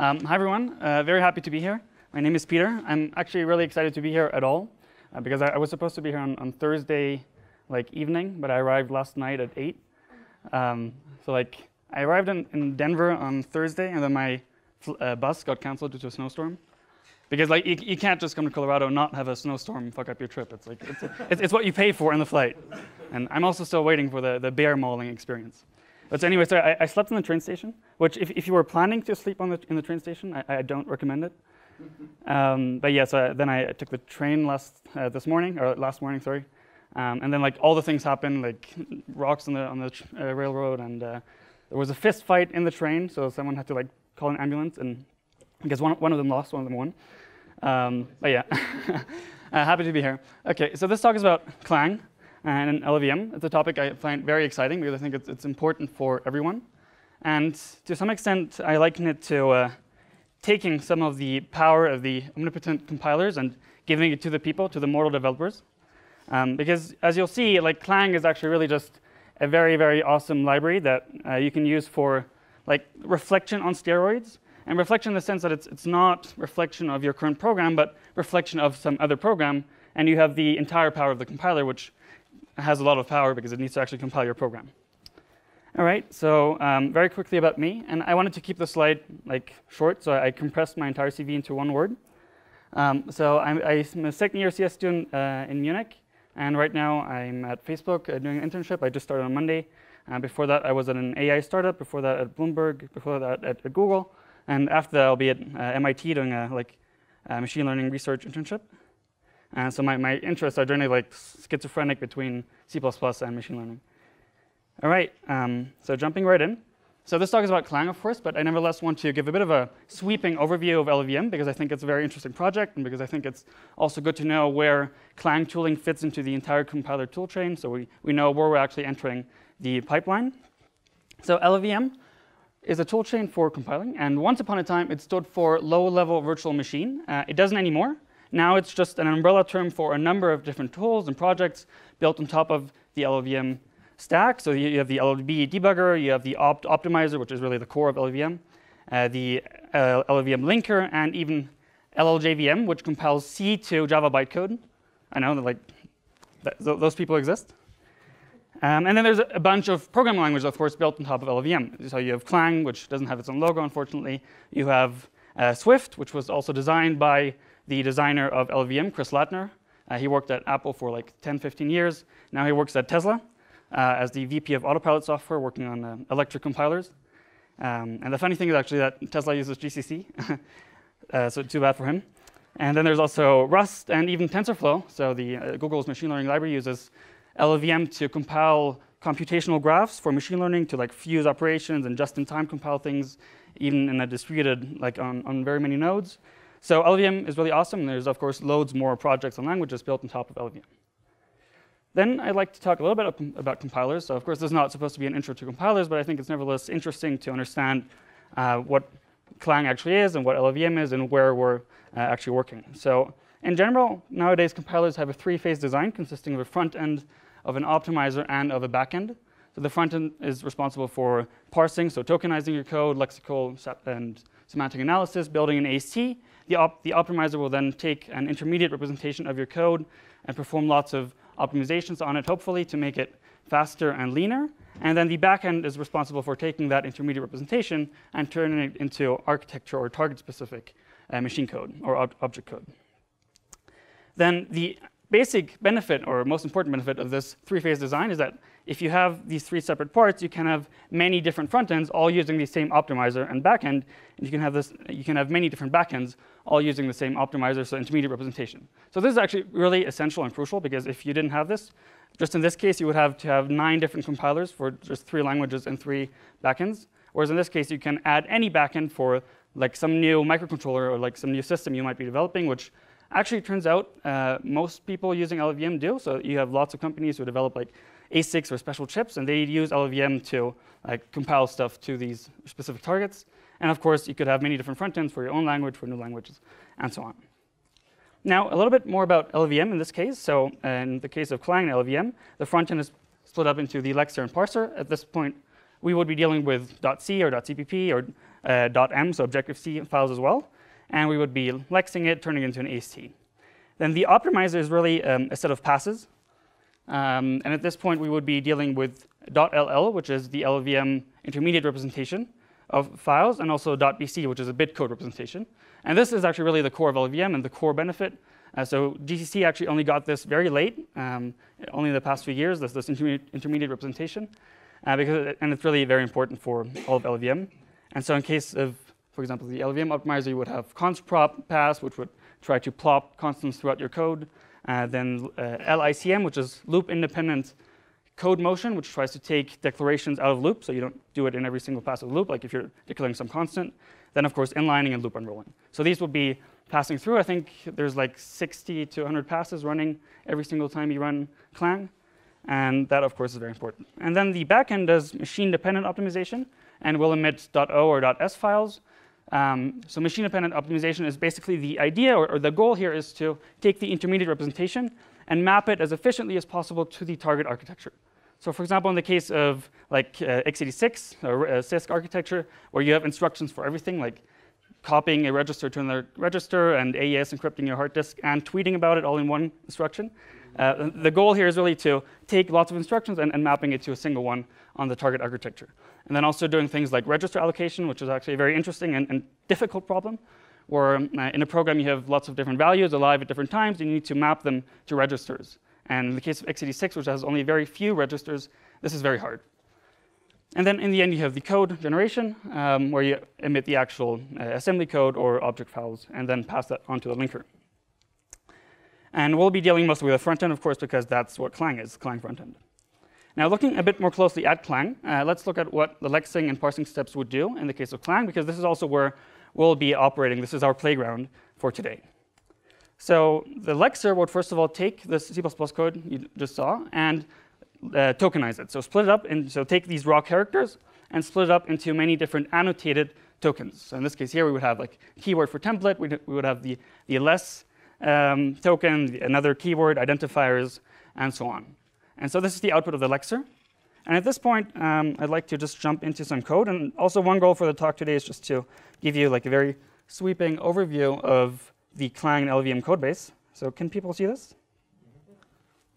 Hi, everyone. Very happy to be here. My name is Peter. I'm actually really excited to be here at all, because I was supposed to be here on Thursday evening, but I arrived last night at 8. So I arrived in Denver on Thursday, and then my bus got canceled due to a snowstorm. Because you can't just come to Colorado and not have a snowstorm and fuck up your trip. It's what you pay for in the flight. And I'm also still waiting for the bear mauling experience. But anyway, so I slept in the train station, which if you were planning to sleep in the train station, I don't recommend it. But yeah, so then I took the train last morning, sorry. And then all the things happened, rocks on the railroad, and there was a fist fight in the train, so someone had to call an ambulance, and I guess one of them lost, one of them won. But yeah, happy to be here. Okay, so this talk is about Clang and LLVM. It's a topic I find very exciting because I think it's important for everyone. And to some extent, I liken it to taking some of the power of the omnipotent compilers and giving it to the people, to the mortal developers. Because as you'll see, Clang is actually really just a very, very awesome library that you can use for reflection on steroids. And reflection in the sense that it's not reflection of your current program, but reflection of some other program. And you have the entire power of the compiler, which has a lot of power because it needs to actually compile your program. All right, so very quickly about me. And I wanted to keep the slide short, so I compressed my entire CV into one word. So I'm a second-year CS student in Munich. And right now, I'm at Facebook doing an internship. I just started on Monday. Before that, I was at an AI startup. Before that, at Bloomberg. Before that, at Google. And after that, I'll be at MIT doing a machine learning research internship. And so my interests are generally schizophrenic between C++ and machine learning. All right, so jumping right in. So this talk is about Clang, of course, but I nevertheless want to give a bit of a sweeping overview of LLVM because I think it's a very interesting project and because I think it's also good to know where Clang tooling fits into the entire compiler tool chain so we know where we're actually entering the pipeline. So LLVM is a toolchain for compiling, and once upon a time it stood for low-level virtual machine. It doesn't anymore. Now it's just an umbrella term for a number of different tools and projects built on top of the LLVM stack. So you have the LLVM debugger, you have the optimizer, which is really the core of LLVM, the LLVM linker, and even LLJVM, which compiles C to Java bytecode. I know that those people exist. And then there's a bunch of programming languages, of course, built on top of LLVM. So you have Clang, which doesn't have its own logo, unfortunately. You have Swift, which was also designed by the designer of LLVM, Chris Lattner. He worked at Apple for 10, 15 years. Now he works at Tesla as the VP of Autopilot software, working on electric compilers. And the funny thing is actually that Tesla uses GCC, so too bad for him. And then there's also Rust and even TensorFlow. So the Google's machine learning library uses LLVM to compile computational graphs for machine learning to fuse operations and just-in-time compile things, even in a distributed, on very many nodes. So LLVM is really awesome. There's, of course, loads more projects and languages built on top of LLVM. Then I'd like to talk a little bit about compilers. So, of course, this is not supposed to be an intro to compilers, but I think it's nevertheless interesting to understand what Clang actually is and what LLVM is and where we're actually working. So, in general, nowadays compilers have a three-phase design consisting of a front end, of an optimizer, and of a back end. So the front end is responsible for parsing, so tokenizing your code, lexical and semantic analysis, building an AST. The optimizer will then take an intermediate representation of your code and perform lots of optimizations on it, hopefully, to make it faster and leaner. And then the back end is responsible for taking that intermediate representation and turning it into architecture or target-specific machine code or object code. Then the basic benefit, or most important benefit, of this three-phase design is that if you have these three separate parts, you can have many different front ends all using the same optimizer and back end, and you can have many different back ends all using the same optimizer, so intermediate representation. So this is actually really essential and crucial because if you didn't have this, just in this case, you would have to have 9 different compilers for just 3 languages and 3 back ends. Whereas in this case, you can add any back end for some new microcontroller or some new system you might be developing, which actually, it turns out most people using LLVM do. So you have lots of companies who develop ASICs or special chips, and they use LLVM to compile stuff to these specific targets. And of course, you could have many different front ends for your own language, for new languages, and so on. Now, a little bit more about LLVM in this case. So in the case of Clang and LLVM, the front end is split up into the lexer and parser. At this point, we would be dealing with .c or .cpp or .m, so Objective-C files as well, and we would be lexing it, turning it into an AST. Then the optimizer is really a set of passes. And at this point, we would be dealing with .ll, which is the LLVM intermediate representation of files, and also .bc, which is a bitcode representation. And this is actually really the core of LLVM and the core benefit. So GCC actually only got this very late, only in the past few years, this intermediate representation, and it's really very important for all of LLVM. And so in case of, for example, the LLVM optimizer, you would have const prop pass, which would try to plop constants throughout your code. Then LICM, which is loop-independent code motion, which tries to take declarations out of loop, so you don't do it in every single pass of loop, like if you're declaring some constant. Then, of course, inlining and loop unrolling. So these will be passing through. I think there's like 60 to 100 passes running every single time you run Clang. And that, of course, is very important. And then the backend does machine-dependent optimization and will emit .o or .s files. So machine-dependent optimization is basically the idea, or the goal here is to take the intermediate representation and map it as efficiently as possible to the target architecture. So for example, in the case of like x86 or CISC architecture, where you have instructions for everything, like copying a register to another register and AES encrypting your hard disk and tweeting about it all in one instruction, the goal here is really to take lots of instructions and mapping it to a single one on the target architecture. And then also doing things like register allocation, which is actually a very interesting and difficult problem, where in a program you have lots of different values alive at different times, and you need to map them to registers. And in the case of x86, which has only very few registers, this is very hard. And then in the end, you have the code generation, where you emit the actual assembly code or object files, and then pass that onto the linker. And we'll be dealing mostly with the frontend, of course, because that's what Clang is, Clang frontend. Now, looking a bit more closely at Clang, let's look at what the lexing and parsing steps would do in the case of Clang, because this is also where we'll be operating. This is our playground for today. So the lexer would, first of all, take this C++ code you just saw and tokenize it. So split it up, and so take these raw characters and split it up into many different annotated tokens. So in this case here, we would have like keyword for template. We would have the less token, another keyword, identifiers, and so on. And so this is the output of the lexer. And at this point, I'd like to just jump into some code. And also one goal for the talk today is just to give you like a very sweeping overview of the Clang and LLVM code base. So can people see this?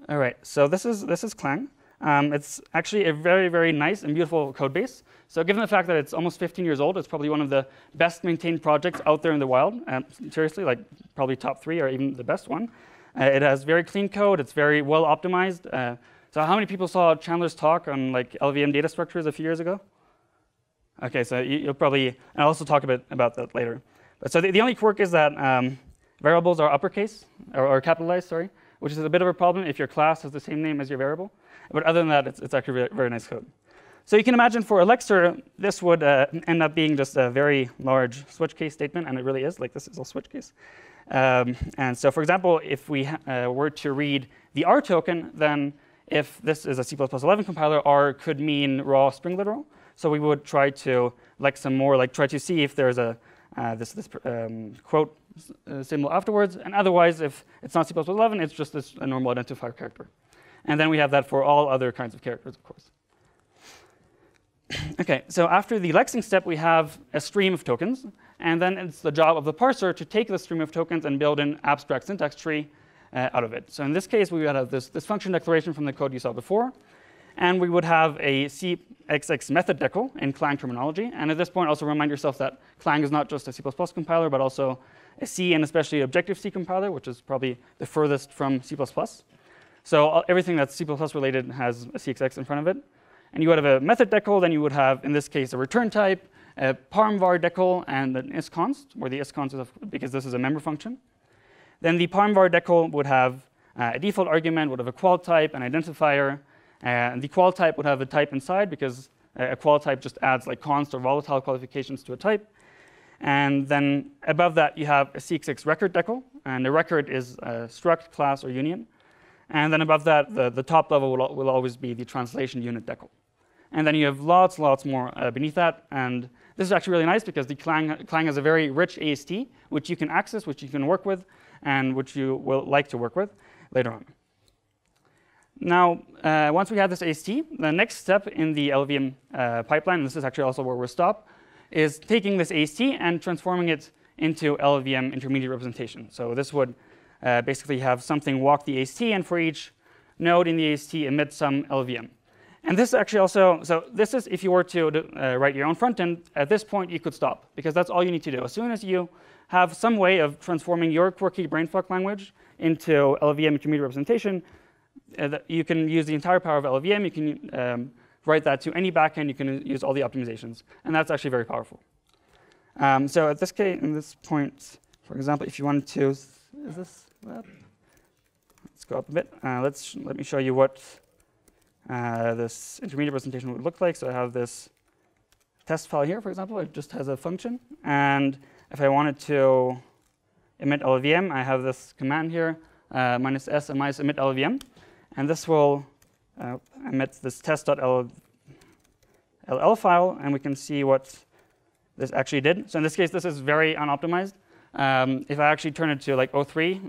All right, so this is Clang. It's actually a very, very nice and beautiful code base. So given the fact that it's almost 15 years old, it's probably one of the best maintained projects out there in the wild. Seriously, like probably top three or even the best one. It has very clean code. It's very well optimized. So how many people saw Chandler's talk on like LLVM data structures a few years ago? OK, so you'll probably, and I'll also talk a bit about that later. But so the only quirk is that variables are uppercase, or capitalized, sorry, which is a bit of a problem if your class has the same name as your variable. But other than that, it's actually very, very nice code. So you can imagine for a lexer, this would end up being just a very large switch case statement, and it really is. Like this is a switch case. And so for example, if we were to read the R token, then if this is a C++11 compiler, R could mean raw string literal. So we would try to lex some more, like try to see if there's a this quote symbol afterwards. And otherwise, if it's not C++11, it's just this a normal identifier character. And then we have that for all other kinds of characters, of course. OK, so after the lexing step, we have a stream of tokens. And then it's the job of the parser to take the stream of tokens and build an abstract syntax tree out of it. So in this case, we would have this function declaration from the code you saw before. And we would have a CXX method decal in Clang terminology. And at this point, also remind yourself that Clang is not just a C++ compiler, but also a C and especially Objective-C compiler, which is probably the furthest from C++. So everything that's C++ related has a CXX in front of it. And you would have a method decal. Then you would have, in this case, a return type, a parmvar decal, and an isConst, where the isConst is, because this is a member function. Then the parmvar decal would have a default argument, would have a qual type, an identifier. And the qual type would have a type inside, because a qual type just adds like const or volatile qualifications to a type. And then above that, you have a CXX record decal. And the record is a struct, class, or union. And then above that, the top level will always be the translation unit decal. And then you have lots more beneath that. And this is actually really nice, because the Clang has a very rich AST, which you can access, which you can work with, and which you will like to work with later on. Now, once we have this AST, the next step in the LLVM pipeline, and this is actually also where we'll stop, is taking this AST and transforming it into LLVM intermediate representation. So this would basically have something walk the AST, and for each node in the AST emit some LLVM. And this actually also, so this is if you were to write your own front end, at this point you could stop, because that's all you need to do. As soon as you have some way of transforming your quirky brainfuck language into LLVM intermediate representation, you can use the entire power of LLVM. You can write that to any backend. You can use all the optimizations. And that's actually very powerful. So at this case, in this point, for example, if you wanted to, is this that? Let's go up a bit. Let me show you what this intermediate representation would look like. So I have this test file here, for example. It just has a function. And if I wanted to emit LLVM, I have this command here, -s and -emit LLVM. And this will emit this test.ll file, and we can see what this actually did. So in this case, this is very unoptimized. If I actually turn it to like 03,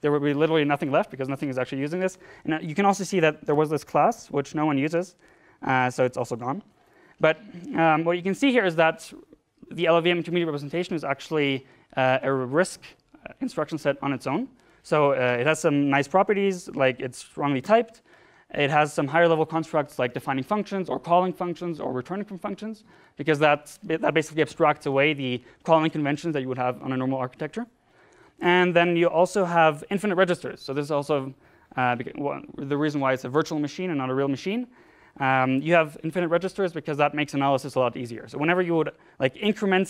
there would be literally nothing left, because nothing is actually using this. And you can also see that there was this class, which no one uses, so it's also gone. But what you can see here is that the LLVM intermediate representation is actually a RISC instruction set on its own. So it has some nice properties, like it's strongly typed. It has some higher level constructs like defining functions or calling functions or returning from functions, because that basically abstracts away the calling conventions that you would have on a normal architecture. And then you also have infinite registers. So this is also the reason why it's a virtual machine and not a real machine. You have infinite registers because that makes analysis a lot easier. So whenever you would like increment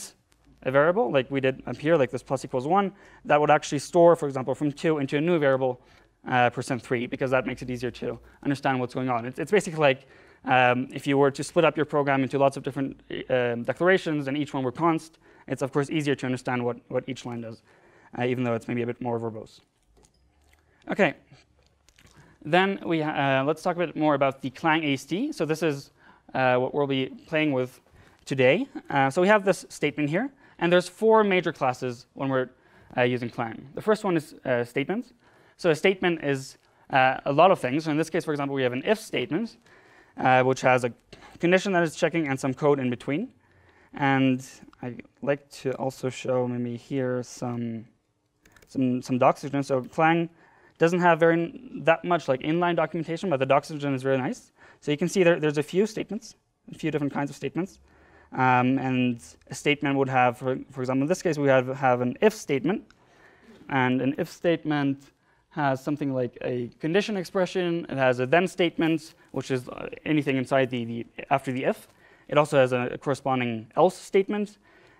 a variable, like we did up here, like this +=1, that would actually store, for example, from 2 into a new variable, %3, because that makes it easier to understand what's going on. It's basically like if you were to split up your program into lots of different declarations and each one were const, it's of course easier to understand what each line does, even though it's maybe a bit more verbose. Okay. Then let's talk a bit more about the Clang AST. So this is what we'll be playing with today. So we have this statement here. And there's 4 major classes when we're using Clang. The first one is statements. So a statement is a lot of things. So in this case, for example, we have an if statement, which has a condition that it's checking and some code in between. And I'd like to also show maybe here some doxygen. So Clang doesn't have that much like inline documentation, but the doxygen is really nice. So you can see there's a few statements, a few different kinds of statements. And a statement would have, for example, in this case, we have an if statement. And an if statement has something like a condition expression. It has a then statement, which is anything inside the after the if. It also has a corresponding else statement.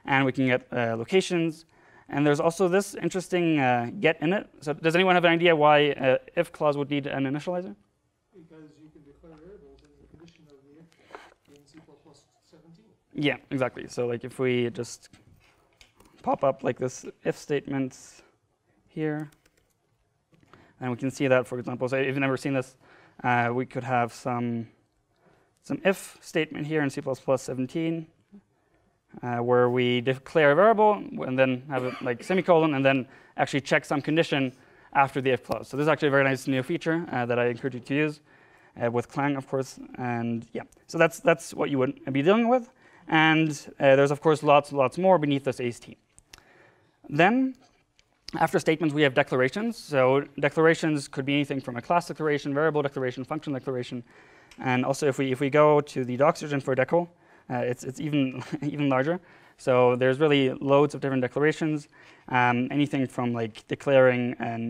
And we can get locations. And there's also this interesting get in it. So does anyone have an idea why if clause would need an initializer? Because you can declare variables in the condition of the if in C++17. Yeah, exactly. So like if we just pop up like this if statement here, and we can see that, for example, so if you've never seen this, we could have some if statement here in C++17. Where we declare a variable and then have a semicolon and then actually check some condition after the if clause. So this is actually a very nice new feature that I encourage you to use with Clang, of course. And yeah, so that's what you would be dealing with. And there's, of course, lots more beneath this AST. Then, after statements, we have declarations. So declarations could be anything from a class declaration, variable declaration, function declaration. And also, if we go to the doxygen for decal, it's even larger. So there's really loads of different declarations. Anything from like declaring an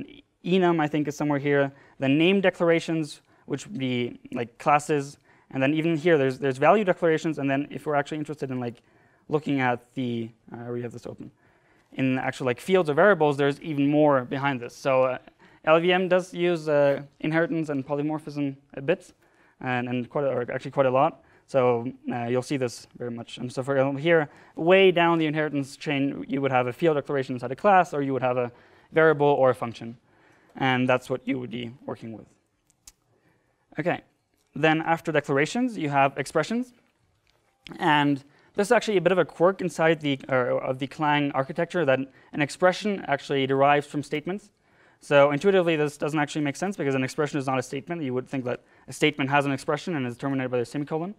enum, I think, is somewhere here. Then name declarations, which would be like classes, and then even here there's value declarations. And then if we're actually interested in like looking at the we have this open in actual like fields of variables, there's even more behind this. So LLVM does use inheritance and polymorphism a bit, and actually quite a lot. So you'll see this very much. And so for example, here, way down the inheritance chain, you would have a field declaration inside a class, or you would have a variable or a function. And that's what you would be working with. OK. Then after declarations, you have expressions. And this is actually a bit of a quirk inside of the Clang architecture, that an expression actually derives from statements. So intuitively, this doesn't actually make sense, because an expression is not a statement. You would think that a statement has an expression and is terminated by a semicolon.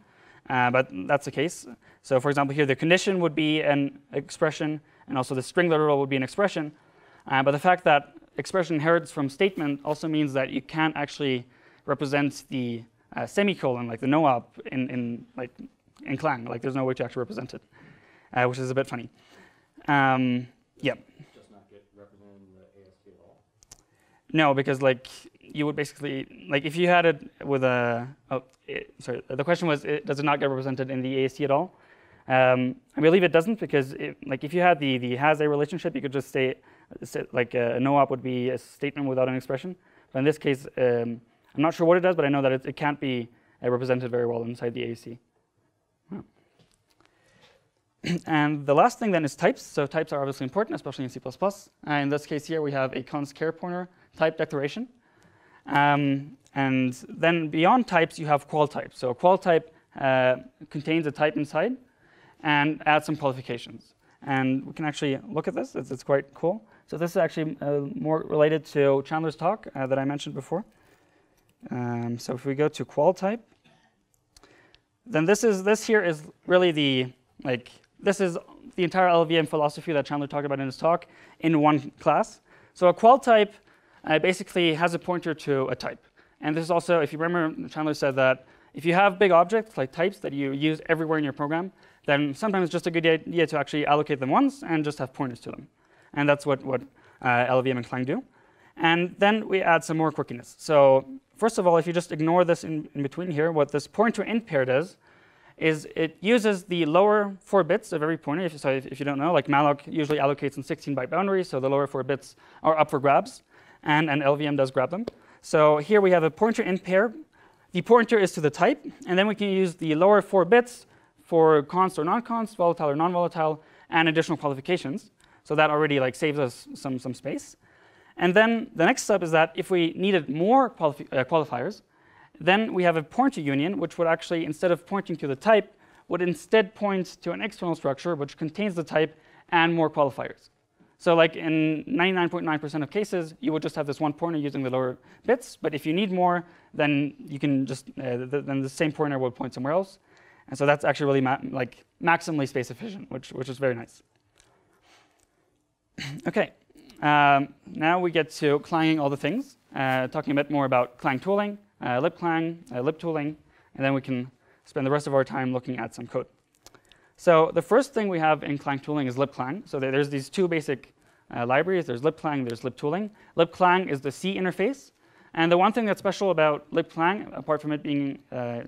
but that's the case. So for example, here the condition would be an expression, and also the string literal would be an expression. But the fact that expression inherits from statement also means that you can't actually represent the semicolon, like the no op, in Clang. Like there's no way to actually represent it, which is a bit funny. Yeah. Just not get represented in the AST at all? No, because like you would basically, like if you had it with a, sorry, the question was, does it not get represented in the AST at all? I believe it doesn't, because it, like if you had the has a relationship, you could just say like a no op would be a statement without an expression. But in this case, I'm not sure what it does, but I know that it can't be represented very well inside the AST. Oh. And the last thing then is types. So types are obviously important, especially in C++. In this case here, we have a const care pointer type declaration. And then beyond types, you have qual types. So a qual type contains a type inside and adds some qualifications. And we can actually look at this. It's quite cool. So this is actually more related to Chandler's talk that I mentioned before. So if we go to qual type, then this here is really the, like, this is the entire LLVM philosophy that Chandler talked about in his talk in one class. So a qual type basically has a pointer to a type. And this is also, if you remember, Chandler said that if you have big objects like types that you use everywhere in your program, then sometimes it's just a good idea to actually allocate them once and just have pointers to them. And that's what LLVM and Clang do. And then we add some more quirkiness. So first of all, if you just ignore this in between here, what this pointer int pair does is it uses the lower 4 bits of every pointer. So if you don't know, like malloc usually allocates in 16-byte boundaries, so the lower 4 bits are up for grabs, and LVM does grab them. So here we have a pointer int pair. The pointer is to the type, and then we can use the lower 4 bits for const or non-const, volatile or non-volatile, and additional qualifications. So that already like saves us some space. And then the next step is that if we needed more qualifiers, then we have a pointer union, which would actually, instead of pointing to the type, would instead point to an external structure which contains the type and more qualifiers. So like in 99.9% of cases, you would just have this one pointer using the lower bits. But if you need more, then you can just, then the same pointer will point somewhere else. And so that's actually really maximally space efficient, which is very nice. Okay. Now we get to clanging all the things, talking a bit more about Clang tooling, libclang, libtooling, and then we can spend the rest of our time looking at some code. So the first thing we have in Clang tooling is libclang. So there's these two basic libraries. There's libclang, there's libtooling. Libclang is the C interface. And the one thing that's special about libclang, apart from it being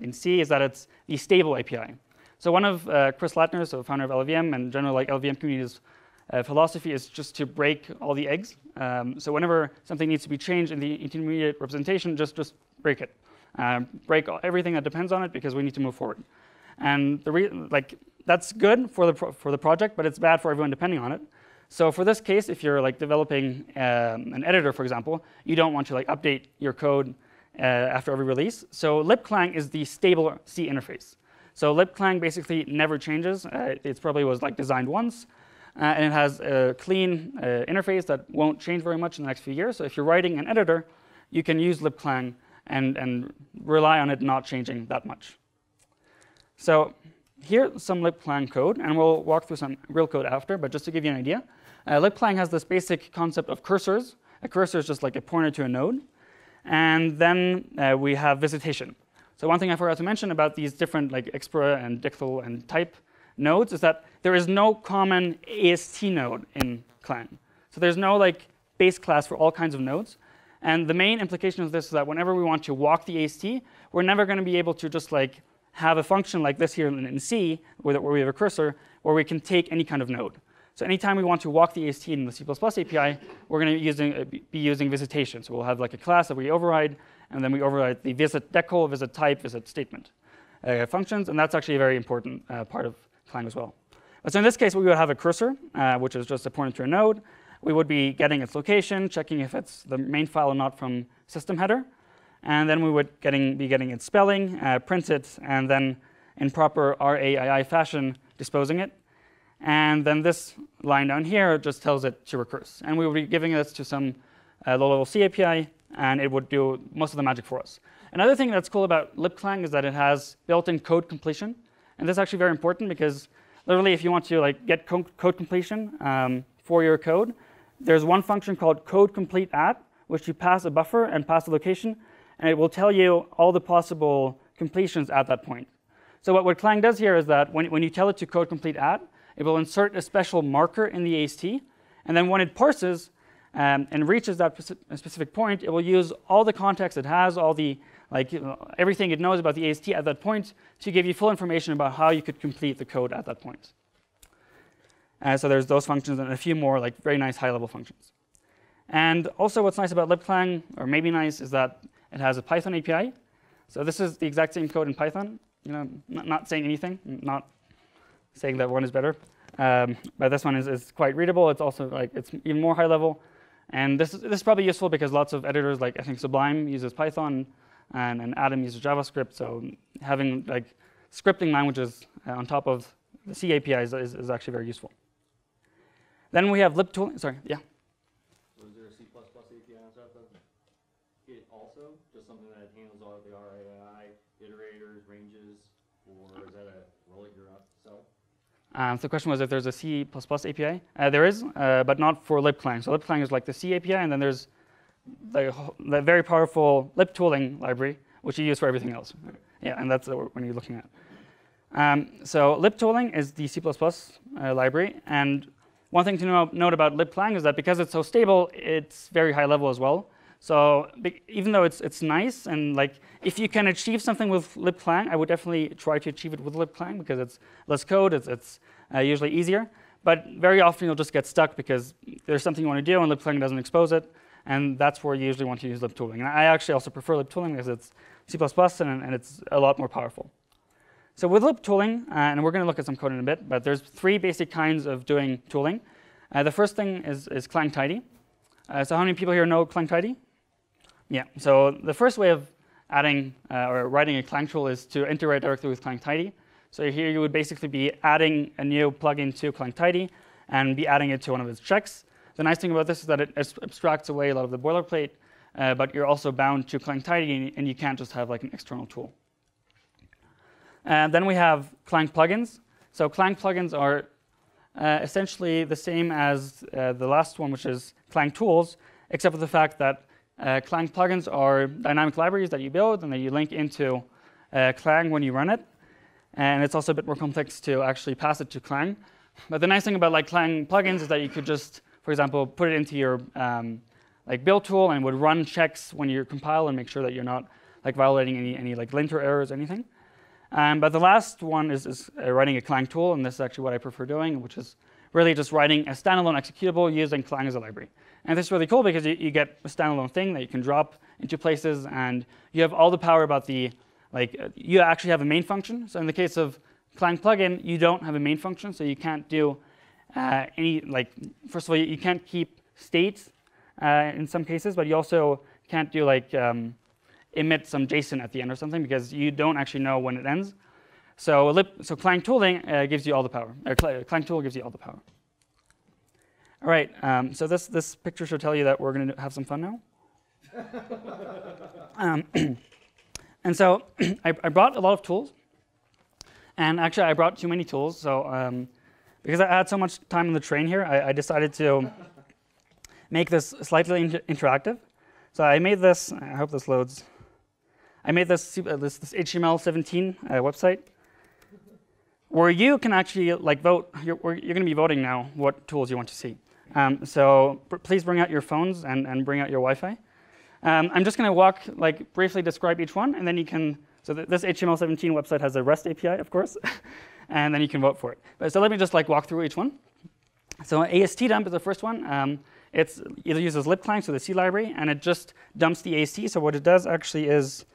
in C, is that it's the stable API. So one of Chris Lattner, so founder of LLVM and general like LLVM communities, philosophy is just to break all the eggs. So whenever something needs to be changed in the intermediate representation, just break it. Break everything that depends on it, because we need to move forward. And the that's good for the project, but it's bad for everyone depending on it. So for this case, if you're like developing an editor, for example, you don't want to like update your code after every release. So libclang is the stable C interface. So libclang basically never changes. It probably was like designed once. And it has a clean interface that won't change very much in the next few years. So if you're writing an editor, you can use libclang and rely on it not changing that much. So here's some libclang code, and we'll walk through some real code after. But just to give you an idea, libclang has this basic concept of cursors. A cursor is just like a pointer to a node. And then we have visitation. So one thing I forgot to mention about these different like expr and dictyl and type nodes is that there is no common AST node in Clang. So there's no like base class for all kinds of nodes. And the main implication of this is that whenever we want to walk the AST, we're never going to be able to just like have a function like this here in C, where we have a cursor, where we can take any kind of node. So anytime we want to walk the AST in the C++ API, we're going to be using visitation. So we'll have like a class that we override, and then we override the visit decal, visit type, visit statement functions. And that's actually a very important part of Clang as well. So in this case, we would have a cursor, which is just a pointer to a node. We would be getting its location, checking if it's the main file or not from system header. And then we would be getting its spelling, print it, and then in proper RAII fashion, disposing it. And then this line down here just tells it to recurse. And we would be giving this to some low-level C API, and it would do most of the magic for us. Another thing that's cool about libclang is that it has built-in code completion. And this is actually very important because literally if you want to like get code completion for your code, there's one function called code complete at, which you pass a buffer and pass a location, and it will tell you all the possible completions at that point. So what Clang does here is that when you tell it to code complete at, it will insert a special marker in the AST, and then when it parses and reaches that specific point, it will use all the context it has, all the everything it knows about the AST at that point to give you full information about how you could complete the code at that point. So there's those functions and a few more very nice high-level functions. And also what's nice about libclang, or maybe nice, is that it has a Python API. So this is the exact same code in Python. You know, not saying anything, not saying that one is better. But this one is quite readable. It's also it's even more high-level. And this is probably useful because lots of editors, I think Sublime uses Python, and Atom uses JavaScript. So having scripting languages on top of the C API is actually very useful. Then we have libtooling. Sorry, yeah. So is there a C++ API on top of it also? Just something that handles all of the RAI, iterators, ranges, or is that a roll your up cell? So the question was if there's a C++ API. There is, but not for libclang. So libclang is the C API, and then there's the very powerful libtooling library, which you use for everything else. Yeah, and that's what you're looking at. So libtooling is the C++ library, and one thing to note about libclang is that because it's so stable, it's very high level as well. So even though it's nice, and if you can achieve something with libclang, I would definitely try to achieve it with libclang because it's less code, it's usually easier. But very often you'll just get stuck because there's something you want to do and libclang doesn't expose it. And that's where you usually want to use libtooling. And I actually also prefer libtooling because it's C++ and it's a lot more powerful. So with libtooling, and we're going to look at some code in a bit, but there's three basic kinds of doing tooling. The first thing is Clang Tidy. So how many people here know Clang Tidy? Yeah, so the first way of adding or writing a Clang tool is to integrate directly with Clang Tidy. So here you would basically be adding a new plugin to Clang Tidy and be adding it to one of its checks. The nice thing about this is that it abstracts away a lot of the boilerplate, but you're also bound to Clang Tidy, and you can't just have an external tool. And then we have Clang plugins. So Clang plugins are essentially the same as the last one, which is Clang tools, except for the fact that Clang plugins are dynamic libraries that you build and that you link into Clang when you run it. And it's also a bit more complex to actually pass it to Clang. But the nice thing about Clang plugins is that you could just, for example, put it into your build tool and would run checks when you compile and make sure that you're not violating any linter errors or anything. But the last one is writing a Clang tool, and this is actually what I prefer doing, which is really just writing a standalone executable using Clang as a library. And this is really cool because you get a standalone thing that you can drop into places, and you have all the power about the, you actually have a main function. So in the case of Clang plugin, you don't have a main function, so you can't do any, first of all, you can't keep states in some cases, but you also can't do emit some JSON at the end or something because you don't actually know when it ends. So Clang tooling gives you all the power. Or Clang tool gives you all the power. All right. So this picture should tell you that we're going to have some fun now. And so I brought a lot of tools, and actually I brought too many tools. So because I had so much time on the train here, I decided to make this slightly interactive. So I made this. I hope this loads. I made this HTML17 website where you can actually vote. You're going to be voting now what tools you want to see. So please bring out your phones and bring out your Wi-Fi. I'm just going to briefly describe each one, and then you can. So this HTML17 website has a REST API, of course, and then you can vote for it. So let me just walk through each one. So AST dump is the first one. It uses libclang, so the C library, and it just dumps the AST. So what it does actually is,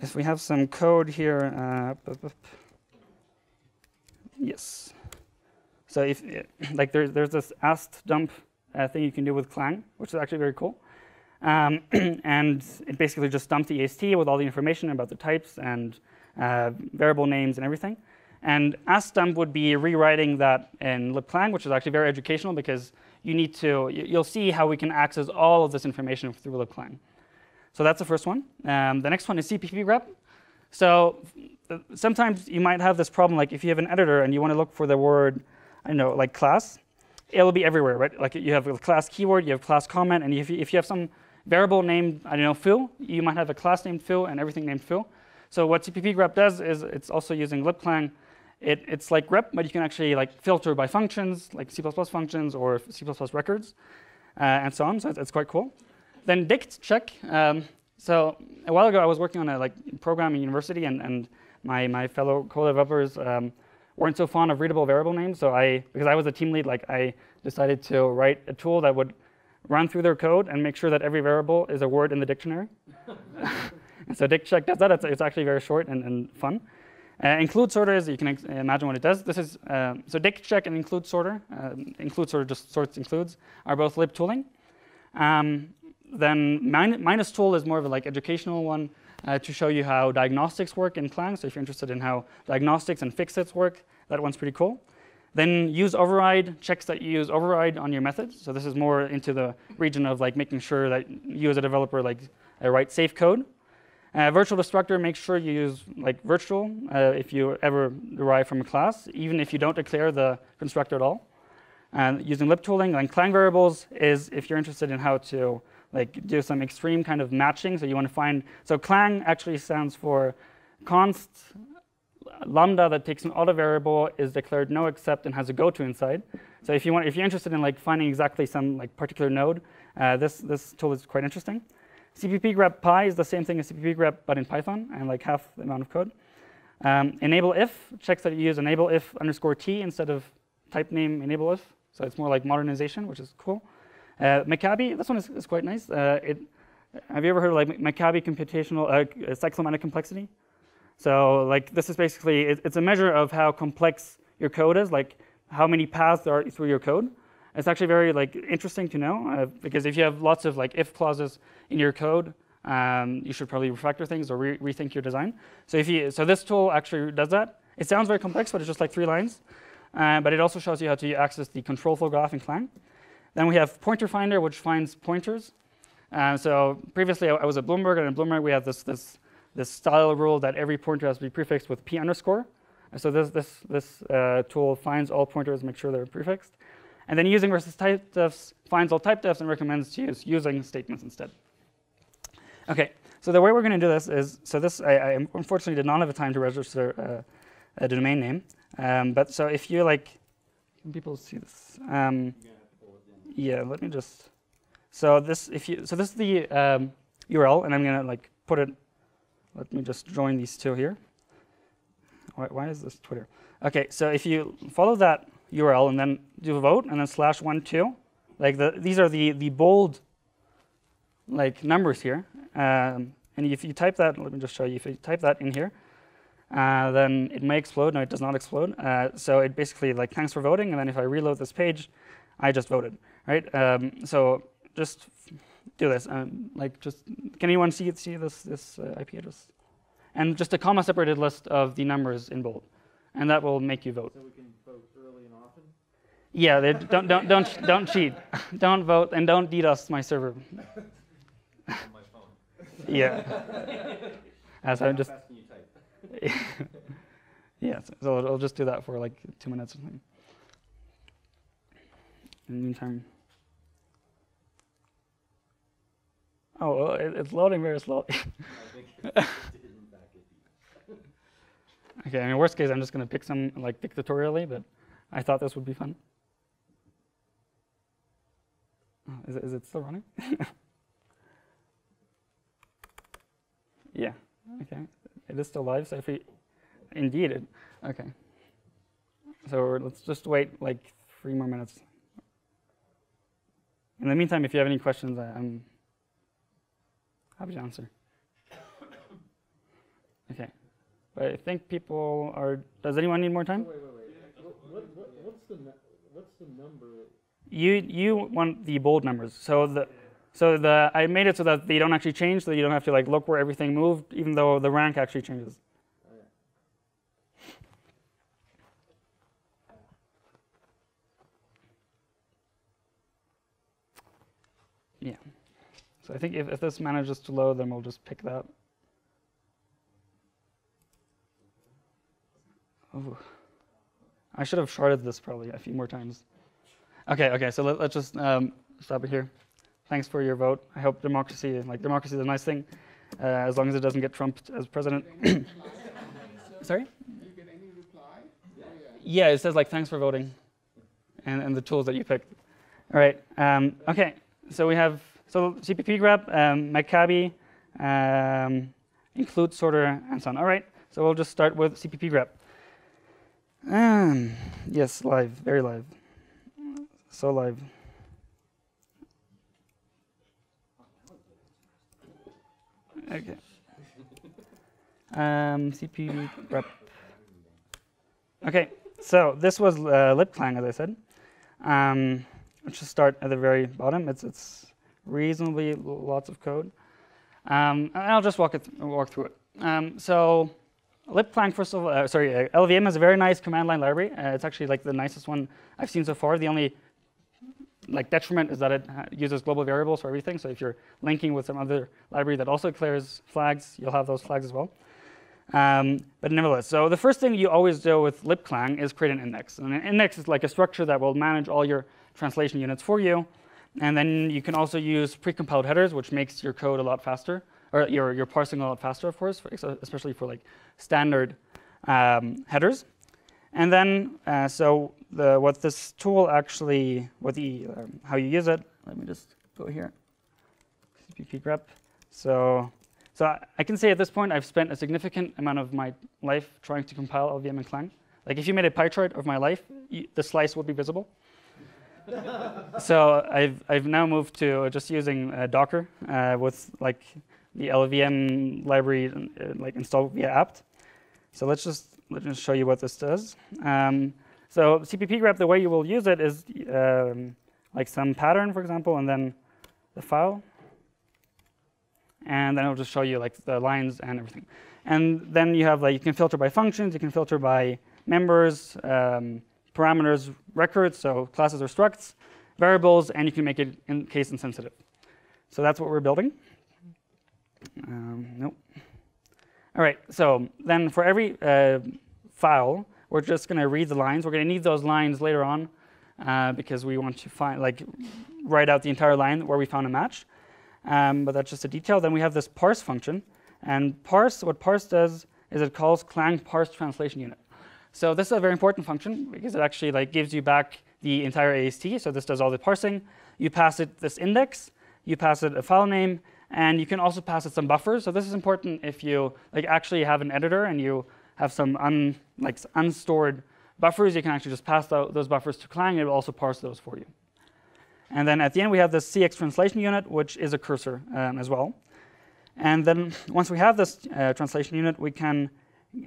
if we have some code here, yes. So if there's this AST dump thing you can do with Clang, which is actually very cool, and it basically just dumps the AST with all the information about the types and variable names and everything. And AST dump would be rewriting that in libclang, which is actually very educational because you need to, you'll see how we can access all of this information through libclang. So that's the first one. The next one is CPP grep. So sometimes you might have this problem, like if you have an editor and you want to look for the word, I don't know, like class, it'll be everywhere, right? Like you have a class keyword, you have class comment, and if you have some variable named, I don't know, Phil, you might have a class named Phil and everything named Phil. So what cppgrep does is it's also using libclang. It's like grep, but you can actually like filter by functions, like C++ functions or C++ records, and so on. So it's quite cool. Then dict check. So a while ago, I was working on a programming university, and my fellow co-developers weren't so fond of readable variable names. So because I was a team lead, I decided to write a tool that would run through their code and make sure that every variable is a word in the dictionary. So dict check does that. It's actually very short and fun. Include sorter is, you can imagine what it does. This is so dict check and include sorter just sorts includes, are both libtooling. Then minus tool is more of a educational one to show you how diagnostics work in Clang. So if you're interested in how diagnostics and fixits work, that one's pretty cool. Then use override checks that you use override on your methods. So this is more into the region of making sure that you as a developer write safe code. Virtual destructor, make sure you use virtual if you ever derive from a class, even if you don't declare the constructor at all. And using libtooling, and Clang variables is if you're interested in how to do some extreme kind of matching. So you want to find, so Clang actually stands for const lambda that takes an auto variable, is declared no except, and has a goto inside. So if you're interested in finding exactly some particular node, this tool is quite interesting. cppgrep pi is the same thing as cppgrep, but in Python, and half the amount of code. Enable if checks that you use enable if _t instead of type name enable if, so it's more modernization, which is cool. McCabe, this one is quite nice. Have you ever heard of McCabe computational cyclomatic complexity? So this is basically it's a measure of how complex your code is, how many paths there are through your code. It's actually very interesting to know because if you have lots of if clauses in your code, you should probably refactor things or rethink your design. So this tool actually does that. It sounds very complex, but it's just 3 lines. But it also shows you how to access the control flow graph in Clang. Then we have pointer finder, which finds pointers. So previously I was at Bloomberg, and in Bloomberg we had this style rule that every pointer has to be prefixed with p_. So this tool finds all pointers, makes sure they're prefixed. And then using versus type defs finds all type defs and recommends to use using statements instead. Okay, so the way we're going to do this is, so this I unfortunately did not have a time to register a domain name, but so if you can people see this? Yeah, let me just. So this is the URL, and I'm going to put it. Let me just join these two here. Why is this Twitter? Okay, so if you follow that URL and then do a vote and then /12, these are the bold numbers here. And if you type that, let me just show you. If you type that in here, then it may explode. No, it does not explode. So it basically thanks for voting. And then if I reload this page, I just voted, right? So just do this. Just can anyone see this IP address? And just a comma separated list of the numbers in bold, and that will make you vote. So we can vote early and often? Yeah, don't cheat. Don't vote and don't DDoS my server. On my phone. Yeah. As I'm just. How fast can you type? Yeah, so I'll just do that for 2 minutes or something. In the meantime. Oh, well, it's loading very slowly. Okay, in worst case, I'm just going to pick some dictatorially, but I thought this would be fun. Oh, is it still running? Yeah, okay. It is still live, so if we, indeed, it, okay. So let's just wait 3 more minutes. In the meantime, if you have any questions, I'm happy to answer. Okay. I think people are. Does anyone need more time? Wait. What's the number? You want the bold numbers. So I made it so that they don't actually change, so that you don't have to look where everything moved, even though the rank actually changes. Oh, yeah. Yeah. So I think if this manages to load, then we'll just pick that. Ooh. I should have sharded this probably a few more times. Okay, okay, so let's just stop it here. Thanks for your vote. I hope democracy is a nice thing, as long as it doesn't get trumped as president. Sorry? Did you get any reply? Yeah, it says like thanks for voting, and the tools that you picked. All right. Okay. So we have CPP grep, McCabe, include sorter, and so on. All right. So we'll just start with CPP grep. Yes, live, very live, so live. Okay. CP grep. Okay, so this was libclang, as I said. Let's just start at the very bottom. It's reasonably lots of code, and I'll just walk through it. So libclang, first of all, LLVM has a very nice command line library. It's actually like the nicest one I've seen so far. The only detriment is that it uses global variables for everything. So if you're linking with some other library that also declares flags, you'll have those flags as well. But nevertheless, so the first thing you always do with libclang is create an index. And an index is like a structure that will manage all your translation units for you. And then you can also use precompiled headers, which makes your code a lot faster, or your parsing a lot faster, of course, especially for like standard headers. And then, so what this tool actually, how you use it, let me just go here, CPP grep. So I can say at this point, I've spent a significant amount of my life trying to compile LLVM and Clang. Like if you made a pie chart of my life, the slice would be visible. So I've now moved to just using Docker with like the LLVM library like installed via apt. So let's just show you what this does. So CPP grep, the way you will use it is like some pattern, for example, and then the file. And then it'll just show you like the lines and everything. And then you have like, you can filter by functions, you can filter by members, parameters, records, so classes or structs, variables, and you can make it in case insensitive. So that's what we're building. Nope. All right, so then for every file, we're just going to read the lines. We're going to need those lines later on because we want to find, like, write out the entire line where we found a match. But that's just a detail. Then we have this parse function. And parse, what parse does is it calls Clang parse translation unit. So this is a very important function because it actually like gives you back the entire AST. So this does all the parsing. You pass it this index. You pass it a file name. And you can also pass it some buffers. So this is important if you like actually have an editor and you have some unstored buffers. You can actually just pass those buffers to Clang. It will also parse those for you. And then at the end, we have this CX translation unit, which is a cursor as well. And then once we have this translation unit, we can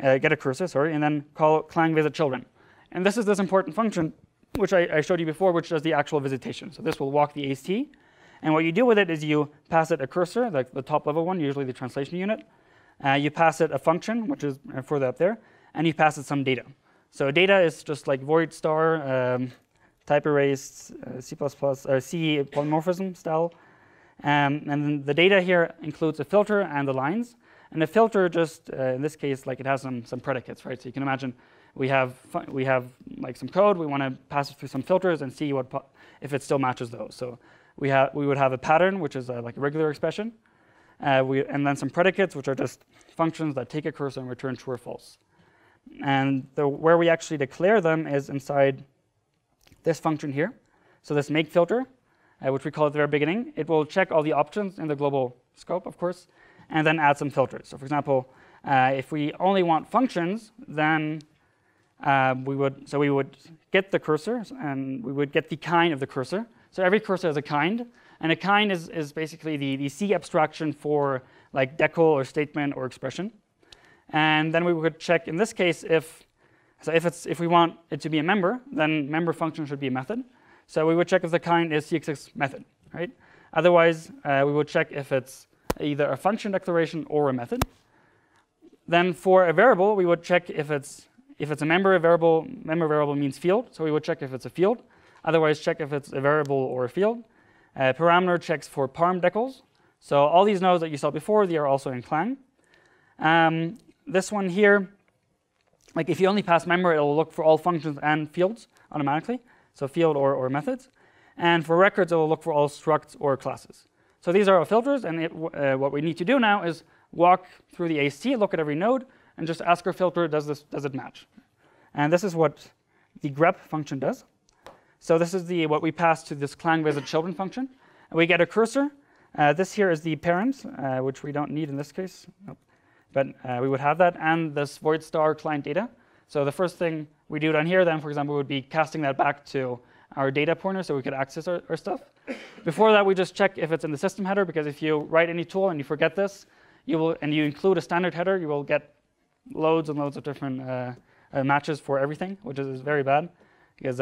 get a cursor, sorry, and then call Clang visit children. And this is this important function, which I showed you before, which does the actual visitation. So this will walk the AST. And what you do with it is you pass it a cursor, like the top level one, usually the translation unit. You pass it a function, which is further up there, and you pass it some data. So data is just like void star, type erased, C++, C polymorphism style. And then the data here includes a filter and the lines. And the filter just, in this case, like it has some predicates, right? So you can imagine we have like some code. We want to pass it through some filters and see what if it still matches those. So we would have a pattern, which is like a regular expression. And then some predicates, which are just functions that take a cursor and return true or false. And where we actually declare them is inside this function here. So this make filter, which we call at the very beginning, it will check all the options in the global scope, of course, and then add some filters. So for example, if we only want functions, then we would get the cursor, and we would get the kind of the cursor. So every cursor has a kind. And a kind is basically the C abstraction for like decal or statement or expression. And then we would check in this case if we want it to be a member, then member function should be a method. So we would check if the kind is CXX method, right? Otherwise, we would check if it's either a function declaration or a method. Then for a variable, we would check if it's a member. A variable, member variable means field. So we would check if it's a field. Otherwise, check if it's a variable or a field. Parameter checks for parm decals. So all these nodes that you saw before, they are also in Clang. This one here like if you only pass member, it'll look for all functions and fields automatically, so field or methods. And for records, it'll look for all structs or classes. So these are our filters, and what we need to do now is walk through the AST, look at every node, and just ask our filter, does it match? And this is what the grep function does. So this is the what we pass to this Clang visit children function. And we get a cursor. This here is the parent, which we don't need in this case. Nope. But we would have that, and this void star client data. So the first thing we do down here, then, for example, would be casting that back to our data pointer so we could access our stuff. Before that, we just check if it's in the system header, because if you write any tool and you forget this, you will, and you include a standard header, you will get loads and loads of different matches for everything, which is very bad, because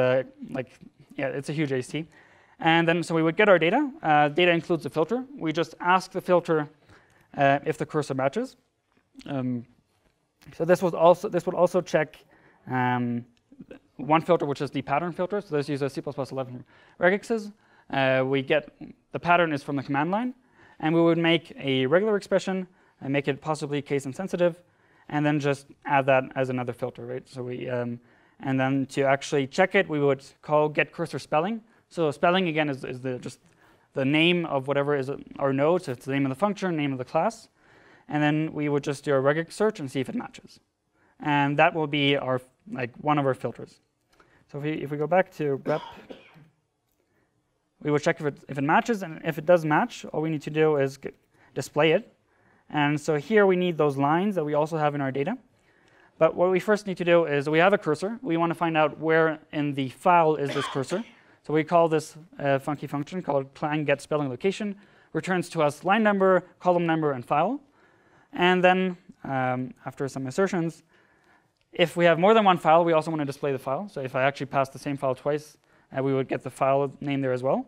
it's a huge AST. And then so we would get our data. Data includes a filter. We just ask the filter if the cursor matches. So this would also check one filter, which is the pattern filter. So this uses C++11 regexes. We get the pattern is from the command line, and we would make a regular expression and make it possibly case insensitive, and then just add that as another filter, right? So we and then to actually check it, we would call get cursor spelling. So spelling again is just the name of whatever is our node. So it's the name of the function, name of the class, and then we would just do a regex search and see if it matches, and that will be our one of our filters. So if we go back to grep, we will check if it matches, and if it does match, all we need to do is display it. And so here we need those lines that we also have in our data. But what we first need to do is we have a cursor. We want to find out where in the file is this cursor. So we call this funky function called Clang get spelling location, returns to us line number, column number, and file. And then after some assertions, if we have more than one file, we also want to display the file. So if I actually pass the same file twice, we would get the file name there as well.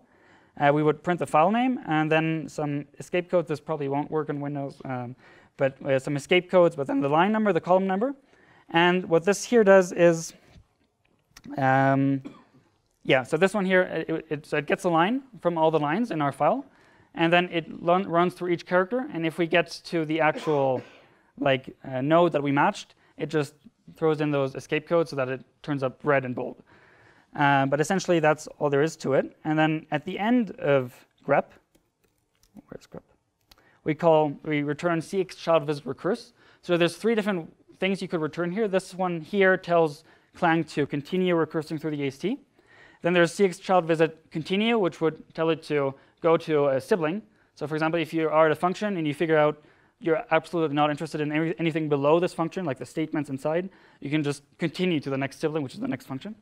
We would print the file name and then some escape codes. This probably won't work in Windows, but some escape codes, but then the line number, the column number. And what this here does is, so this one here, it gets a line from all the lines in our file, and then it runs through each character. And if we get to the actual node that we matched, it just throws in those escape codes so that it turns up red and bold. But essentially, that's all there is to it. And then at the end of grep, where's grep? We return cx child visit recurse. So there's three different things you could return here. This one here tells Clang to continue recursing through the AST. Then there's cx child visit continue, which would tell it to go to a sibling. So for example, if you are at a function and you figure out you're absolutely not interested in anything below this function, like the statements inside, you can just continue to the next sibling, which is the next function.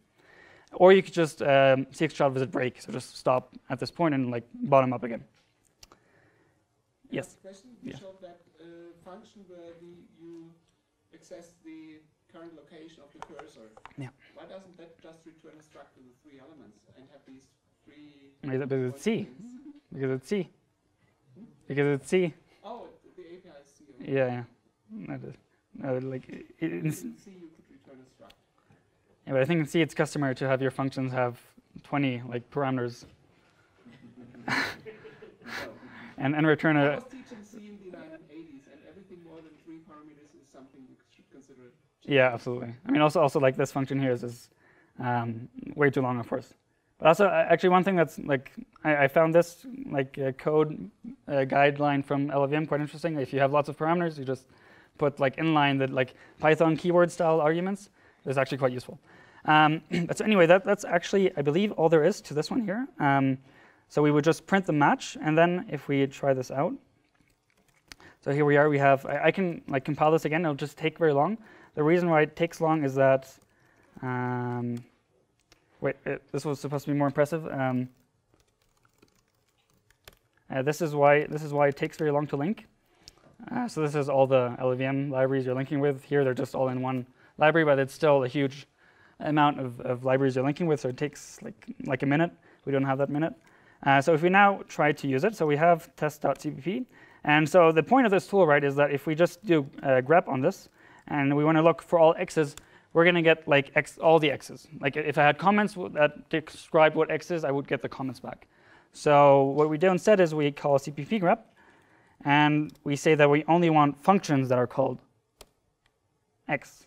Or you could just cx child visit break, so just stop at this point and bottom up again. Yes? Question, you showed that function where you access the current location of the cursor. Yeah. Why doesn't that just return a struct with the three elements and have these three... Because it's C. Because it's C. Because it's C. Oh, the API is C. Okay. Yeah, yeah. In C you could return a struct. Yeah, but I think in C it's customary to have your functions have 20 parameters, and return a. I was teaching C in the 1980s, and everything more than 3 parameters is something you should consider. Yeah, absolutely. I mean, also this function here is way too long, of course. But also, actually, one thing that's I found this code guideline from LLVM quite interesting. If you have lots of parameters, you just put inline that Python keyword style arguments. It's actually quite useful. So anyway, that's actually, I believe, all there is to this one here. So we would just print the match, and then if we try this out. So here we are. We have, I can compile this again. It'll just take very long. The reason why it takes long is that, this was supposed to be more impressive. This is why it takes very long to link. So this is all the LLVM libraries you're linking with. Here they're just all in one library, but it's still a huge amount of libraries you're linking with, so it takes a minute. We don't have that minute. So if we now try to use it, so we have test.cpp. And so the point of this tool, right, is that if we just do grep on this, and we want to look for all x's, we're going to get all the x's. If I had comments that described what x is, I would get the comments back. So what we do instead is we call cpp grep, and we say that we only want functions that are called x.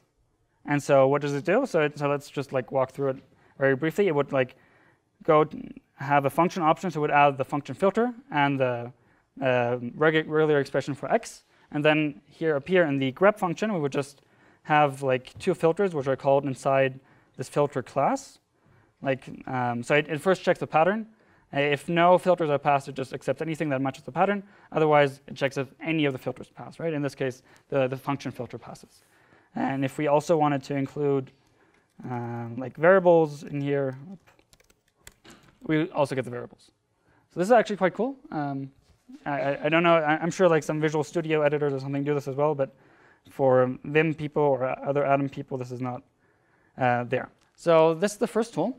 And so what does it do? So let's just like walk through it very briefly. It would like go have a function option, so it would add the function filter and the regular expression for x. And then here appear in the grep function, we would just have like two filters which are called inside this filter class. Like, so it first checks the pattern. If no filters are passed, it just accepts anything that matches the pattern. Otherwise, it checks if any of the filters pass, right? In this case, the function filter passes. And if we also wanted to include like variables in here, we also get the variables. So this is actually quite cool. I don't know, I'm sure like some Visual Studio editors or something do this as well, but for Vim people or other Atom people, this is not there. So this is the first tool.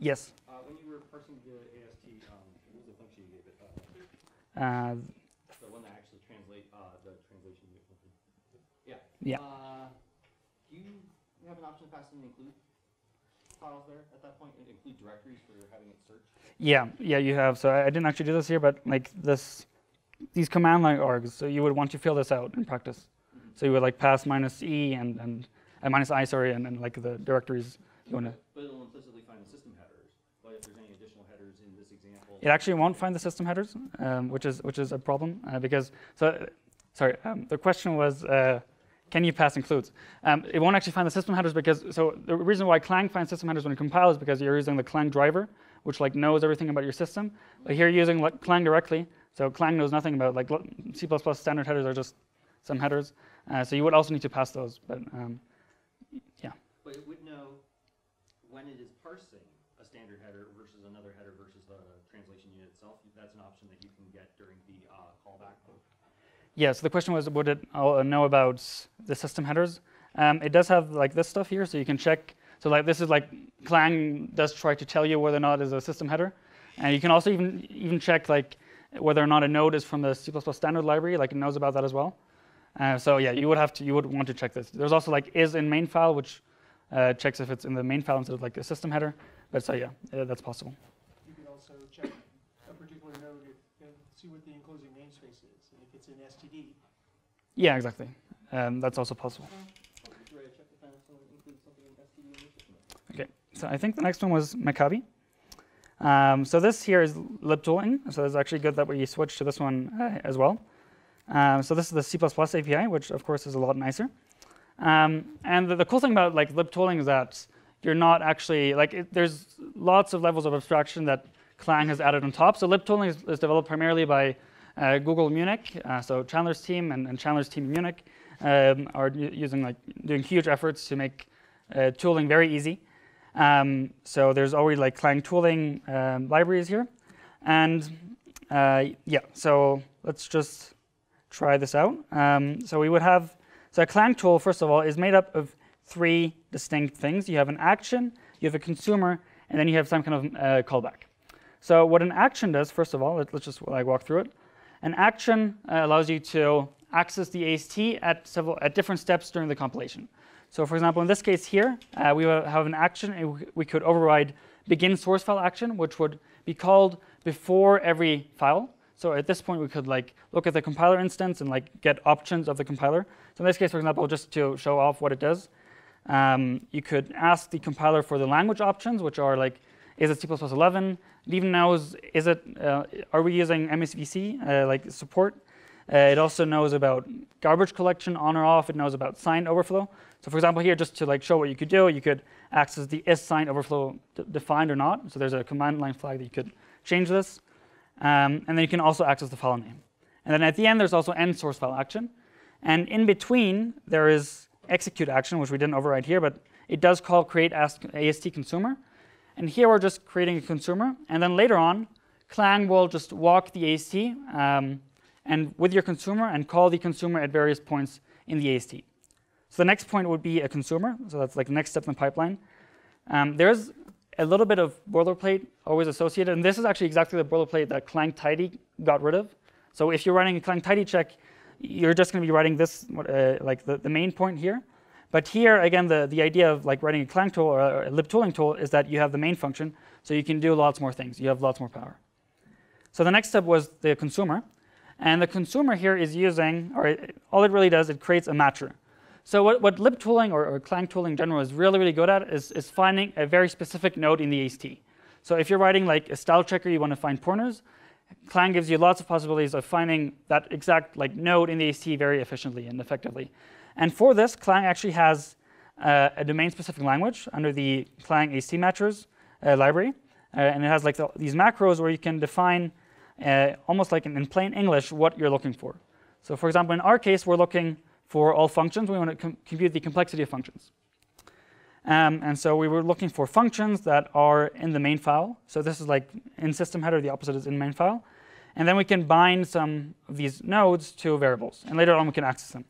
Yes? When you were parsing the AST, what was the function you gave it? The one that actually translates the translation. Yeah. Yeah. Do you have an option to pass in include files there at that point? And include directories for having it search? Yeah, yeah, you have. So I didn't actually do this here, but like this, these command line args. So you would want to fill this out in practice. Mm-hmm. So you would like pass -e and minus I, sorry, and like the directories you want to. But it'll implicitly find the system headers. But if there's any additional headers in this example, it actually won't find the system headers, which is a problem because so. Sorry, the question was, can you pass includes? It won't actually find the system headers because, so the reason why Clang finds system headers when it compiles is because you're using the Clang driver, which like knows everything about your system. But here you're using like, Clang directly, so Clang knows nothing about, like C++ standard headers are just some headers. So you would also need to pass those, but yeah. But it would know when it is parsing a standard header versus another header versus the translation unit itself. That's an option that you can get during the callback. Yeah, so the question was, would it know about the system headers? It does have like this stuff here, so you can check. So like this is like Clang does try to tell you whether or not is a system header, and you can also even check like whether or not a node is from the C++ standard library. Like it knows about that as well. So yeah, you would want to check this. There's also like is in main file, which checks if it's in the main file instead of like a system header. But so yeah, that's possible. You could also check a particular node and see what the enclosing namespace is. It's an STD. Yeah, exactly. That's also possible. Okay, so I think the next one was McCabe. So this here is libtooling. So it's actually good that we switched to this one as well. So this is the C++ API, which of course is a lot nicer. And the cool thing about like libtooling is that you're not actually like there's lots of levels of abstraction that Clang has added on top. So libtooling is developed primarily by Google Munich, so Chandler's team and Chandler's team in Munich are using like doing huge efforts to make tooling very easy. So there's already like Clang tooling libraries here, and yeah. So let's just try this out. So we would have so a Clang tool first of all is made up of three distinct things. You have an action, you have a consumer, and then you have some kind of callback. So what an action does first of all, let's just like walk through it. An action allows you to access the AST at different steps during the compilation. So for example, in this case here, we have an action and we could override begin source file action, which would be called before every file. So at this point, we could like look at the compiler instance and like get options of the compiler. So in this case, for example, just to show off what it does, you could ask the compiler for the language options, which are like, is it C++11? It even knows, is it, are we using MSVC, like support? It also knows about garbage collection on or off. It knows about signed overflow. So for example here, just to like show what you could do, you could access the is signed overflow defined or not. So there's a command line flag that you could change this. And then you can also access the file name. And then at the end, there's also end source file action. And in between, there is execute action, which we didn't override here, but it does call create AST consumer. And here we're just creating a consumer, and then later on, Clang will just walk the AST and with your consumer and call the consumer at various points in the AST. So the next point would be a consumer, so that's like the next step in the pipeline. There's a little bit of boilerplate always associated, and this is actually exactly the boilerplate that Clang Tidy got rid of. So if you're running a Clang Tidy check, you're just going to be writing this, like the main point here. But here, again, the idea of like writing a Clang tool or a libtooling tool is that you have the main function, so you can do lots more things. You have lots more power. So the next step was the consumer. And the consumer here is using, all it really does, it creates a matcher. So what libtooling or Clang tooling in general is really, really good at is finding a very specific node in the AST. So if you're writing like a style checker, you want to find pointers, Clang gives you lots of possibilities of finding that exact like node in the AST very efficiently and effectively. And for this, Clang actually has a domain-specific language under the Clang AST matchers library. And it has like these macros where you can define almost like in plain English what you're looking for. So for example, in our case, we're looking for all functions. We want to compute the complexity of functions. And so we were looking for functions that are in the main file. So this is like in system header, the opposite is in main file. And then we can bind some of these nodes to variables. And later on, we can access them.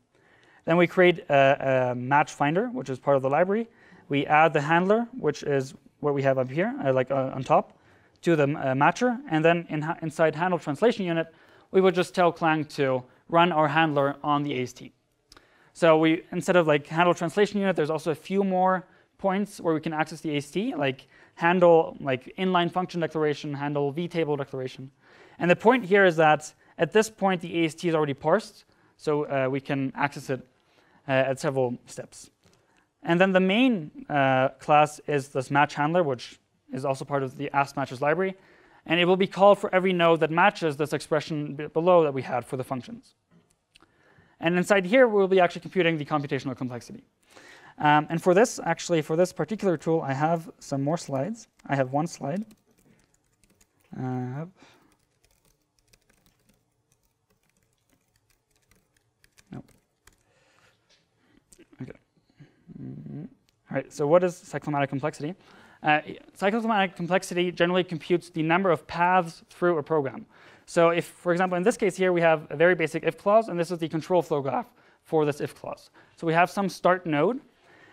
Then we create a match finder, which is part of the library. We add the handler, which is what we have up here, like on top, to the matcher. And then inside handle translation unit, we would just tell Clang to run our handler on the AST. So we, instead of like handle translation unit, there's also a few more points where we can access the AST, like handle, like inline function declaration, handle vtable declaration. And the point here is that at this point, the AST is already parsed, so we can access it at several steps. And then the main class is this match handler, which is also part of the AST matchers library. And it will be called for every node that matches this expression below that we had for the functions. And inside here, we'll be actually computing the computational complexity. And for this, actually, for this particular tool, I have some more slides. I have one slide. All right, so what is cyclomatic complexity? Cyclomatic complexity generally computes the number of paths through a program. So if, for example, in this case here, we have a very basic if clause, and this is the control flow graph for this if clause. So we have some start node,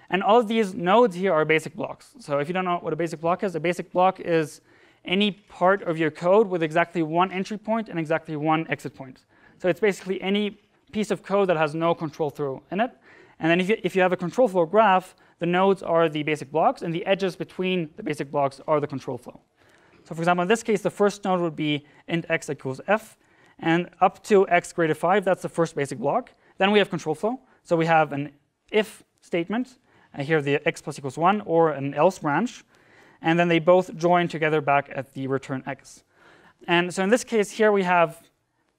and all of these nodes here are basic blocks. So if you don't know what a basic block is any part of your code with exactly one entry point and exactly one exit point. So it's basically any piece of code that has no control flow in it. And then if you have a control flow graph, the nodes are the basic blocks, and the edges between the basic blocks are the control flow. So for example, in this case, the first node would be int x equals f, and up to x greater 5, that's the first basic block. Then we have control flow. So we have an if statement, and here the x plus equals 1, or an else branch. And then they both join together back at the return x. And so in this case here, we have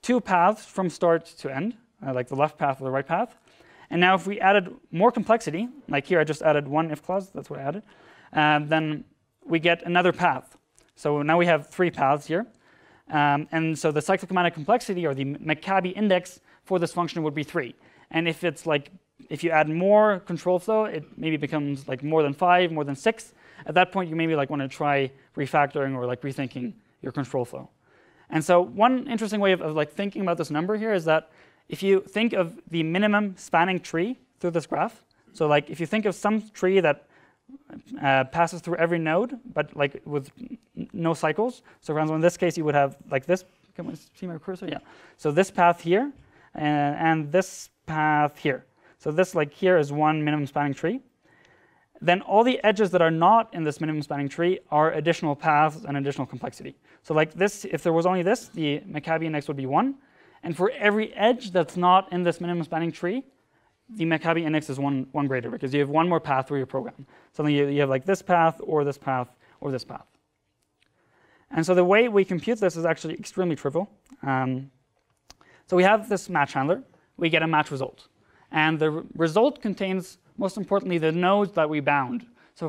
two paths from start to end, like the left path or the right path. And now if we added more complexity, like here I just added one if clause, that's what I added, then we get another path. So now we have three paths here. And so the cyclomatic complexity, or the McCabe index for this function would be 3. And if it's like, if you add more control flow, it maybe becomes like more than 5, more than 6. At that point, you maybe like want to try refactoring or like rethinking your control flow. And so one interesting way of like thinking about this number here is that if you think of the minimum spanning tree through this graph, so like if you think of some tree that passes through every node, but like with no cycles, so for example, in this case, you would have like this. Can we see my cursor? Yeah. So this path here and this path here. So this like here is one minimum spanning tree. Then all the edges that are not in this minimum spanning tree are additional paths and additional complexity. So like this, if there was only this, the McCabe index would be 1. And for every edge that's not in this minimum spanning tree, the McCabe index is one greater, because you have one more path through your program. So then you have like this path, or this path, or this path. And so the way we compute this is actually extremely trivial. So we have this match handler. We get a match result. And the result contains, most importantly, the nodes that we bound. So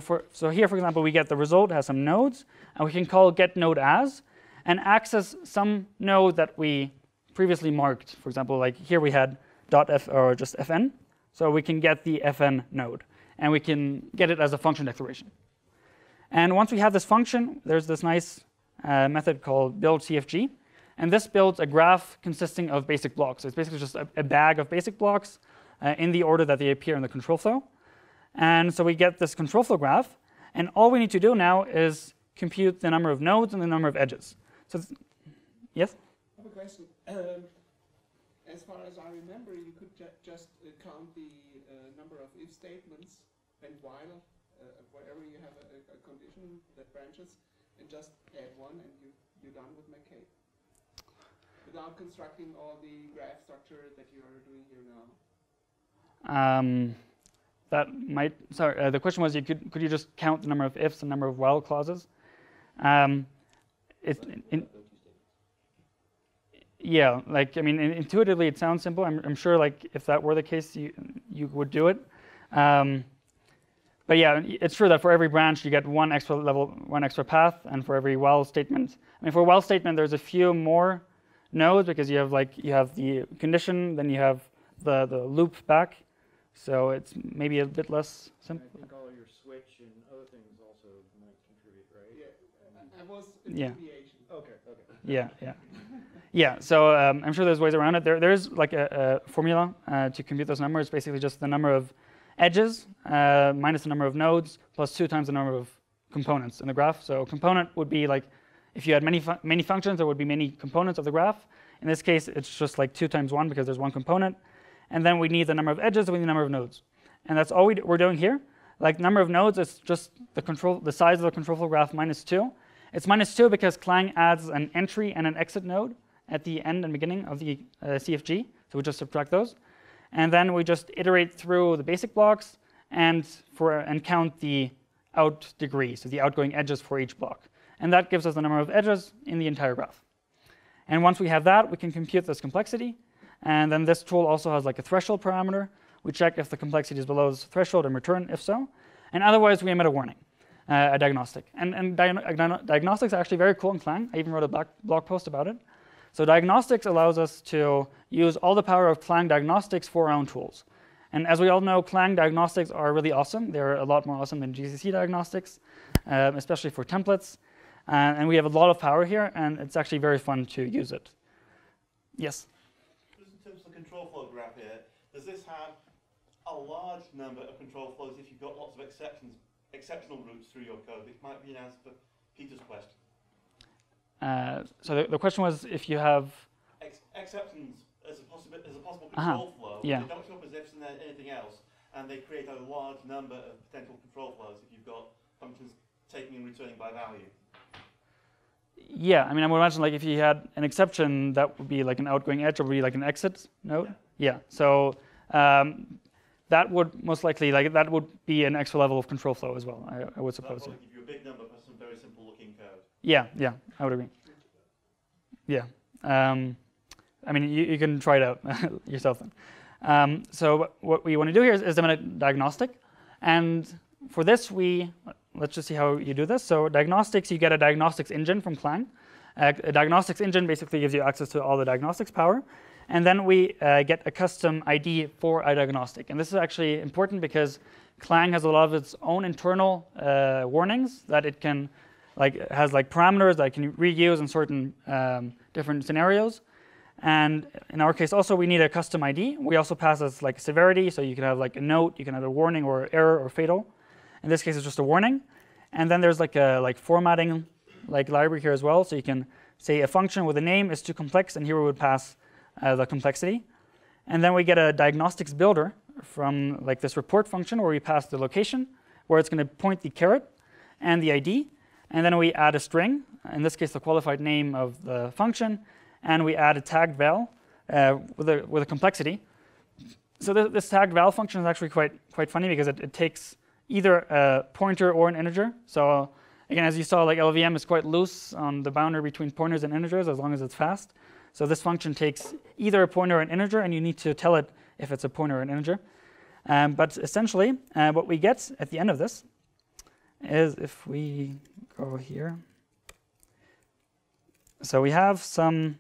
here, for example, we get the result has some nodes. And we can call get node as and access some node that we previously marked. For example, like here we had .f or just fn. So we can get the fn node, and we can get it as a function declaration. And once we have this function, there's this nice method called build CFG. And this builds a graph consisting of basic blocks. So it's basically just a bag of basic blocks in the order that they appear in the control flow. And so we get this control flow graph. And all we need to do now is compute the number of nodes and the number of edges. So yes? I have a question. As far as I remember, you could just count the number of if statements and while, wherever you have a condition that branches, and just add one, and you're done with McCabe, without constructing all the graph structure that you are doing here now. that might, sorry, the question was, could you just count the number of ifs and number of while clauses? Yeah, like, I mean, intuitively it sounds simple. I'm sure, like, if that were the case, you would do it. But yeah, it's true that for every branch you get one extra level, one extra path, and for every while statement, I mean, for a while statement there's a few more nodes because you have the condition, then you have the loop back, so it's maybe a bit less simple. I think all your switch and other things also might contribute, right? Yeah, and Okay. Yeah, so I'm sure there's ways around it. There's like a formula to compute those numbers. Basically just the number of edges minus the number of nodes plus 2 times the number of components in the graph. So a component would be like, if you had many functions, there would be many components of the graph. In this case, it's just like 2 times 1 because there's one component. And then we need the number of edges and we need the number of nodes. And that's all we're doing here. Like number of nodes is just the size of the control flow graph minus 2. It's minus 2 because Clang adds an entry and an exit node at the end and beginning of the CFG, so we just subtract those. And then we just iterate through the basic blocks and count the out degree, so the outgoing edges for each block. And that gives us the number of edges in the entire graph. And once we have that, we can compute this complexity. And then this tool also has like a threshold parameter. We check if the complexity is below this threshold and return if so. And otherwise, we emit a warning, a diagnostic. And diagnostics are actually very cool in Clang. I even wrote a blog post about it. So diagnostics allows us to use all the power of Clang diagnostics for our own tools. And as we all know, Clang diagnostics are really awesome. They're a lot more awesome than GCC diagnostics, especially for templates. And we have a lot of power here, and it's actually very fun to use it. Yes? Just in terms of the control flow graph here, does this have a large number of control flows if you've got lots of exceptional routes through your code? It might be an answer for Peter's question. So the question was if you have exceptions as a possible control flow, yeah. They don't show up as ifs and then anything else, and they create a large number of potential control flows if you've got functions taking and returning by value. Yeah, I mean, I would imagine like if you had an exception, that would be like an outgoing edge, or would be like an exit node. Yeah. So that would most likely be an extra level of control flow as well. I would suppose. That would give you a big number for some very simple looking code. Yeah, I would agree. Yeah, I mean, you can try it out yourself then. So what we want to do here is a diagnostic. And for this, let's just see how you do this. So diagnostics, you get a diagnostics engine from Clang. A diagnostics engine basically gives you access to all the diagnostics power. And then we get a custom ID for our diagnostic. And this is actually important because Clang has a lot of its own internal warnings that it can has like parameters that I can reuse in certain different scenarios. And in our case also, we need a custom ID. We also pass as like severity, so you can have like a note, you can have a warning or error or fatal. In this case, it's just a warning. And then there's like a formatting library here as well. So you can say a function with a name is too complex, and here we would pass the complexity. And then we get a diagnostics builder from like this report function where we pass the location, where it's gonna point the caret and the ID. And then we add a string, in this case the qualified name of the function, and we add a tagged val with a complexity. So this tagged val function is actually quite funny because it takes either a pointer or an integer. So again, as you saw, like LLVM is quite loose on the boundary between pointers and integers as long as it's fast. So this function takes either a pointer or an integer, and you need to tell it if it's a pointer or an integer. But essentially, what we get at the end of this is if we go here. So we have some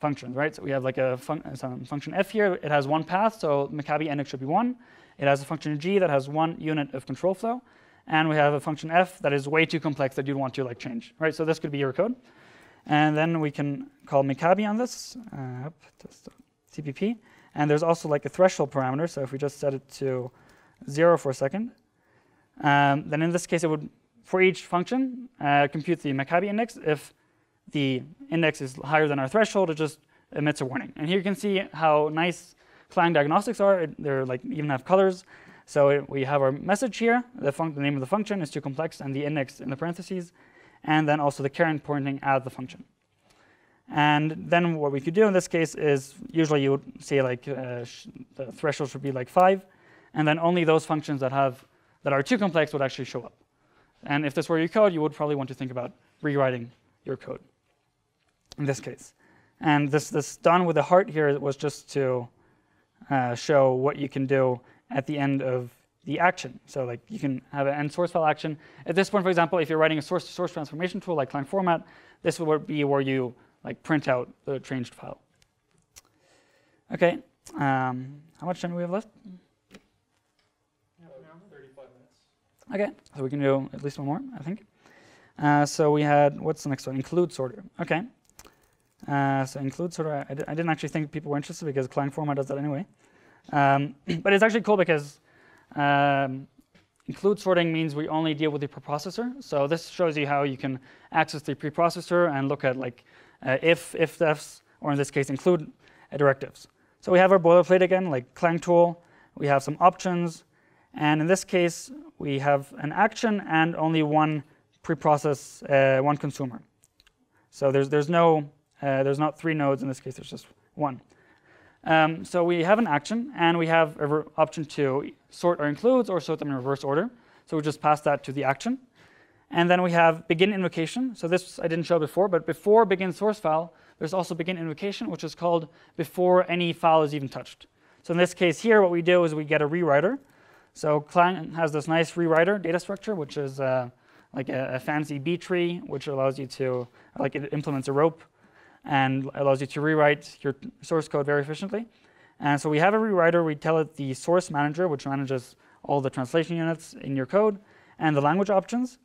functions, right? So we have like a function f here. It has one path, so McCabe ending should be 1. It has a function g that has 1 unit of control flow. And we have a function f that is way too complex that you'd want to change, right? So this could be your code. And then we can call McCabe on this, cpp. And there's also like a threshold parameter. So if we just set it to 0 for a second, then in this case, it would, for each function, compute the McCabe index. If the index is higher than our threshold, it just emits a warning. And here you can see how nice Clang diagnostics are. They're even have colors. So we have our message here. The name of the function is too complex, and the index in the parentheses, and then also the caret pointing at the function. And then what we could do in this case is usually you would say the threshold should be 5. and then only those functions that are too complex would actually show up. And if this were your code, you would probably want to think about rewriting your code in this case. And this done with the heart here was just to show what you can do at the end of the action. So like you can have an end source file action. At this point, for example, if you're writing a source-to-source transformation tool like Clang Format, this would be where you like print out the changed file. Okay, how much time do we have left? 35 minutes. Okay, so we can do at least one more, I think. So we had, what's the next one? Include sorter. Okay, so include sorter. I didn't actually think people were interested because Clang Format does that anyway. But it's actually cool because include sorting means we only deal with the preprocessor. So this shows you how you can access the preprocessor and look at like if defs, or in this case include directives. So we have our boilerplate again, like Clang tool. We have some options, and in this case we have an action and only one preprocess, one consumer. So there's not three nodes in this case. There's just one. So we have an action, and we have an option to sort our includes or sort them in reverse order. So we just pass that to the action. And then we have begin invocation. So this I didn't show before, but before begin source file, there's also begin invocation, which is called before any file is even touched. So in this case here, what we do is we get a rewriter. So Clang has this nice rewriter data structure, which is like a fancy B tree, which allows you to, like it implements a rope and allows you to rewrite your source code very efficiently. And so we have a rewriter. We tell it the source manager, which manages all the translation units in your code, and the language options.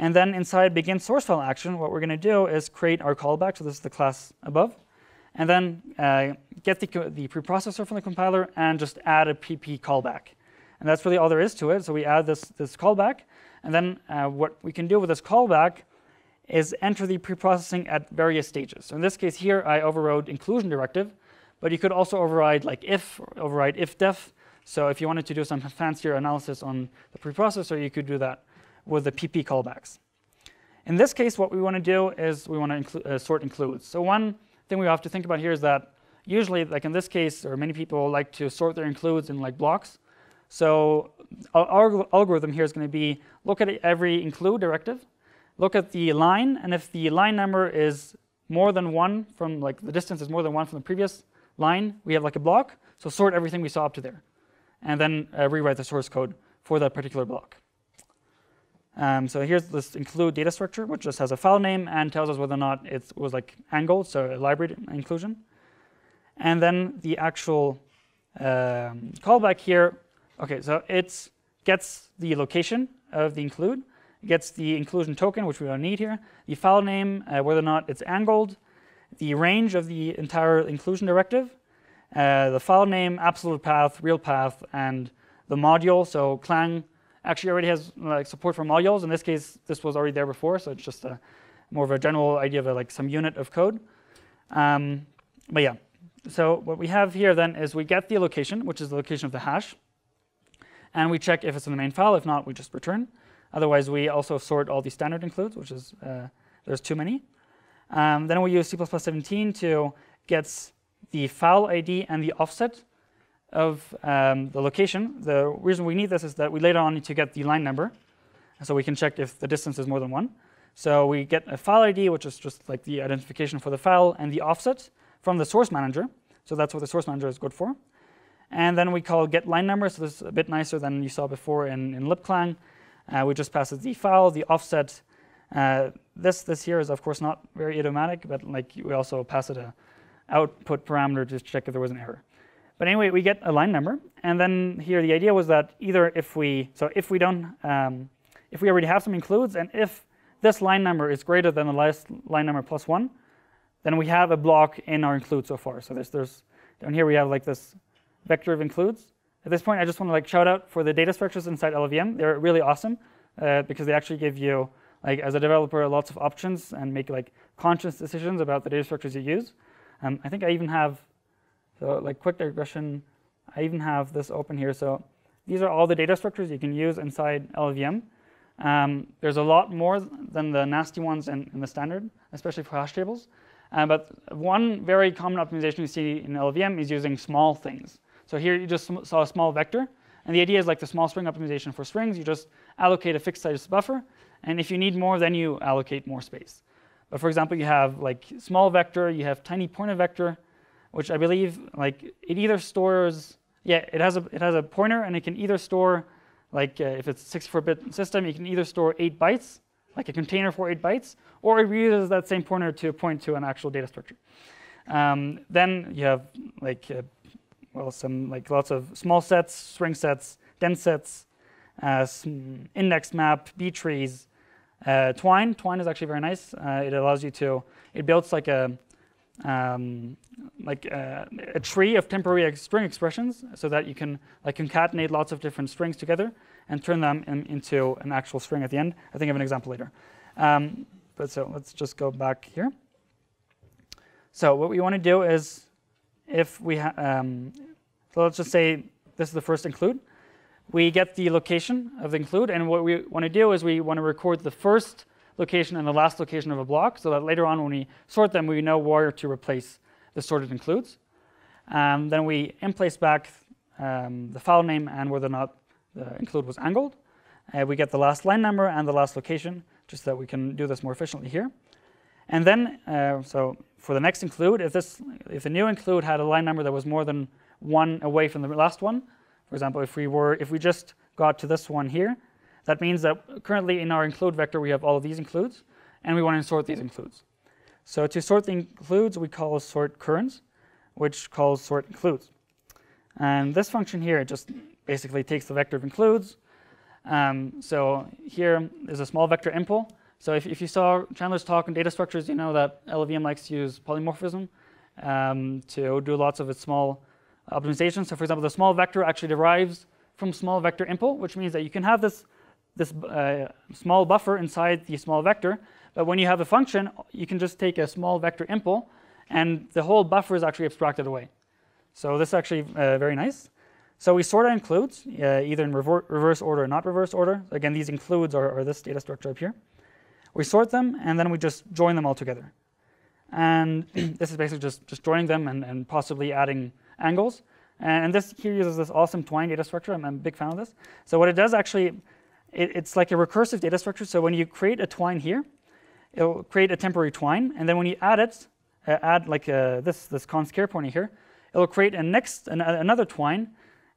And then inside begin source file action, what we're going to do is create our callback. So this is the class above. And then get the preprocessor from the compiler and just add a PP callback. And that's really all there is to it. So we add this callback. And then what we can do with this callback is enter the preprocessing at various stages. So in this case here, I overrode inclusion directive, but you could also override like if, or override if def. So if you wanted to do some fancier analysis on the preprocessor, you could do that with the PP callbacks. In this case, what we want to do is we want to sort includes. So one thing we have to think about here is that usually, like in this case, or many people like to sort their includes in like blocks. So our algorithm here is going to be look at every include directive, look at the line, and if the line number is more than one from, like the distance is more than one from the previous line, we have like a block, so sort everything we saw up to there, and then rewrite the source code for that particular block. So here's this include data structure, which just has a file name and tells us whether or not it was like angled, so a library inclusion. And then the actual callback here, okay, so it gets the location of the include, gets the inclusion token, which we don't need here, the file name, whether or not it's angled, the range of the entire inclusion directive, the file name, absolute path, real path, and the module. So Clang actually already has like support for modules. In this case, this was already there before, so it's just more of a general idea of like some unit of code. But yeah, so what we have here then is we get the location, which is the location of the hash, and we check if it's in the main file. If not, we just return. Otherwise, we also sort all the standard includes, which is there's too many. Then we use C++17 to get the file ID and the offset of the location. The reason we need this is that we later on need to get the line number, so we can check if the distance is more than one. So we get a file ID, which is just like the identification for the file, and the offset from the source manager. So that's what the source manager is good for. And then we call get line number. So this is a bit nicer than you saw before in libclang. We just pass the file, the offset. This here is of course not very idiomatic, but like we also pass it an output parameter to check if there was an error. But anyway, we get a line number, and then here the idea was that either if we already have some includes, and if this line number is greater than the last line number plus one, then we have a block in our include so far. So there's down here we have like this vector of includes. At this point, I just want to like shout out for the data structures inside LLVM. They're really awesome because they actually give you, like as a developer, lots of options and make like conscious decisions about the data structures you use. I think I even have, so like quick digression, I even have this open here. So these are all the data structures you can use inside LLVM. There's a lot more than the nasty ones in the standard, especially for hash tables. But one very common optimization you see in LLVM is using small things. So here you just saw a small vector, And the idea is like the small string optimization for strings. You just allocate a fixed size buffer. And if you need more, then you allocate more space. But for example, you have like small vector, you have tiny pointer vector, which I believe like it either stores, yeah, it has a pointer, and it can either store like if it's a 64-bit system, it can either store 8 bytes, like a container for 8 bytes, or it reuses that same pointer to point to an actual data structure. Then you have like well, some like lots of small sets, string sets, dense sets, index map, B trees. Twine. Twine is actually very nice. It allows you to. It builds like a tree of temporary string expressions, so that you can like concatenate lots of different strings together and turn them into an actual string at the end. I think I have an example later. But so let's just go back here. So what we want to do is, if we so let's just say this is the first include. We get the location of the include, and what we want to do is we want to record the first location and the last location of a block, so that later on when we sort them, we know where to replace the sorted includes. Then we in-place back the file name and whether or not the include was angled. We get the last line number and the last location, just so that we can do this more efficiently here. And then, so for the next include, if the new include had a line number that was more than one away from the last one, for example, if we just got to this one here, that means that currently in our include vector we have all of these includes, and we want to sort these includes. So to sort the includes, we call sort currents, which calls sort includes. And this function here just basically takes the vector of includes. So here is a small vector impl. So if you saw Chandler's talk on data structures, you know that LLVM likes to use polymorphism to do lots of its small optimization. So for example, the small vector actually derives from small vector impl, which means that you can have this small buffer inside the small vector, but when you have a function, you can just take a small vector impl, and the whole buffer is actually abstracted away. So this is actually very nice. So we sort our includes, either in reverse order or not reverse order. Again, these includes are this data structure up here. We sort them, and then we just join them all together. And this is basically just joining them and possibly adding angles. And this here uses this awesome Twine data structure. I'm a big fan of this. So what it does actually, it's like a recursive data structure. So when you create a Twine here, it'll create a temporary Twine. And then when you add it, add this const care pointer here, it'll create a another Twine.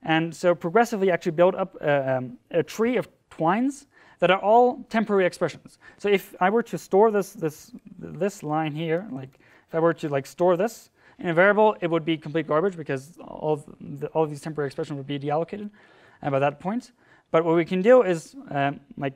And so progressively actually build up a tree of Twines that are all temporary expressions. So if I were to store this line here, like if I were to like store this in a variable, it would be complete garbage because all of these temporary expressions would be deallocated by that point. But what we can do is, like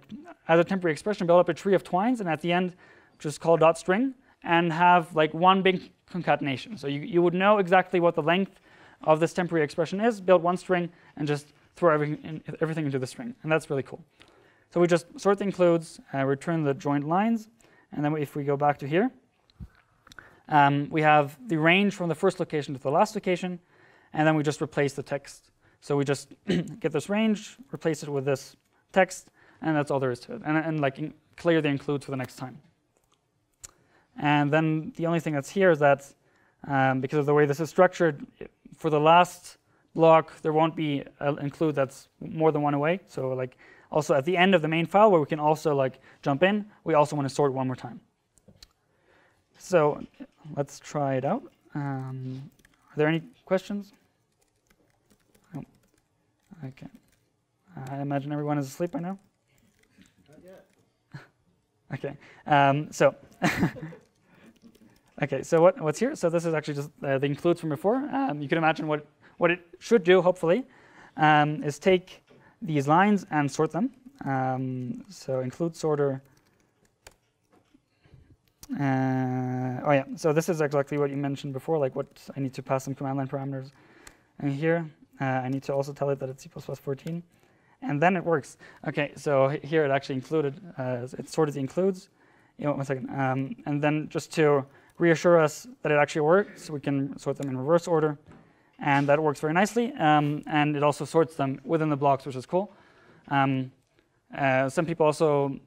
as a temporary expression, build up a tree of twines, and at the end, just call dot string and have like one big concatenation. So you would know exactly what the length of this temporary expression is. Build one string and just throw everything into the string, and that's really cool. So we just sort the includes, return the joined lines, and then if we go back to here. We have the range from the first location to the last location, and then we just replace the text. So we just get this range, replace it with this text, and that's all there is to it. And like clear the includes for the next time. And then the only thing that's here is that because of the way this is structured, for the last block there won't be an include that's more than one away. So like also at the end of the main file where we can also like jump in, we also want to sort one more time. So let's try it out. Are there any questions? Oh. Okay. I imagine everyone is asleep by now. Not yet. Okay. Okay. So what's here? So this is actually just the includes from before. You can imagine what it should do. Hopefully, is take these lines and sort them. So include sorter. Oh yeah, so this is exactly what you mentioned before, like what I need to pass some command line parameters. And here, I need to also tell it that it's C++14. And then it works. Okay, so here it actually included, it sorted the includes. You know, one second. And then just to reassure us that it actually works, we can sort them in reverse order. And that works very nicely. And it also sorts them within the blocks, which is cool. Some people also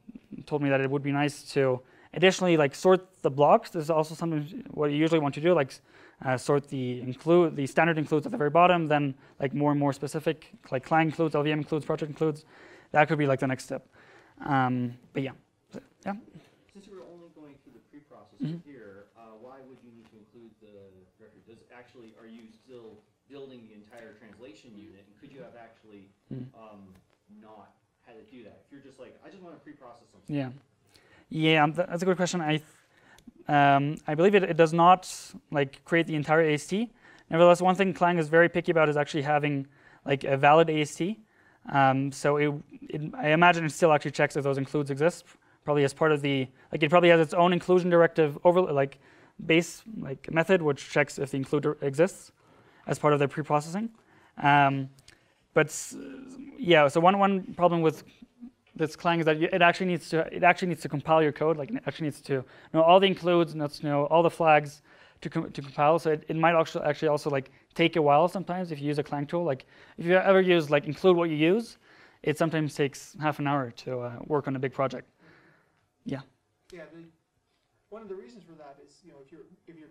told me that it would be nice to additionally, like sort the blocks. This is also something what you usually want to do, like sort the include, the standard includes at the very bottom, then like more and more specific, like Clang includes, LLVM includes, project includes. That could be like the next step. But yeah. Yeah. Since we're only going through the pre-processing here, why would you need to include the record? Does actually, are you still building the entire translation unit? And could you have actually not had to do that? If you're just like, I just want to pre-process something. Yeah. Yeah, that's a good question. I believe it does not like create the entire AST. Nevertheless, one thing Clang is very picky about is actually having like a valid AST. So I imagine it still actually checks if those includes exist. Probably as part of the, like it probably has its own inclusion directive over like base like method which checks if the include exists as part of their pre-processing. But yeah, so one problem with this Clang is that it actually needs to compile your code. Like it actually needs to know all the includes, needs to know all the flags to compile. So it might actually also like take a while sometimes if you use a Clang tool. Like if you ever use like include what you use, it sometimes takes half an hour to work on a big project. Yeah. Yeah. One of the reasons for that is, you know, if you're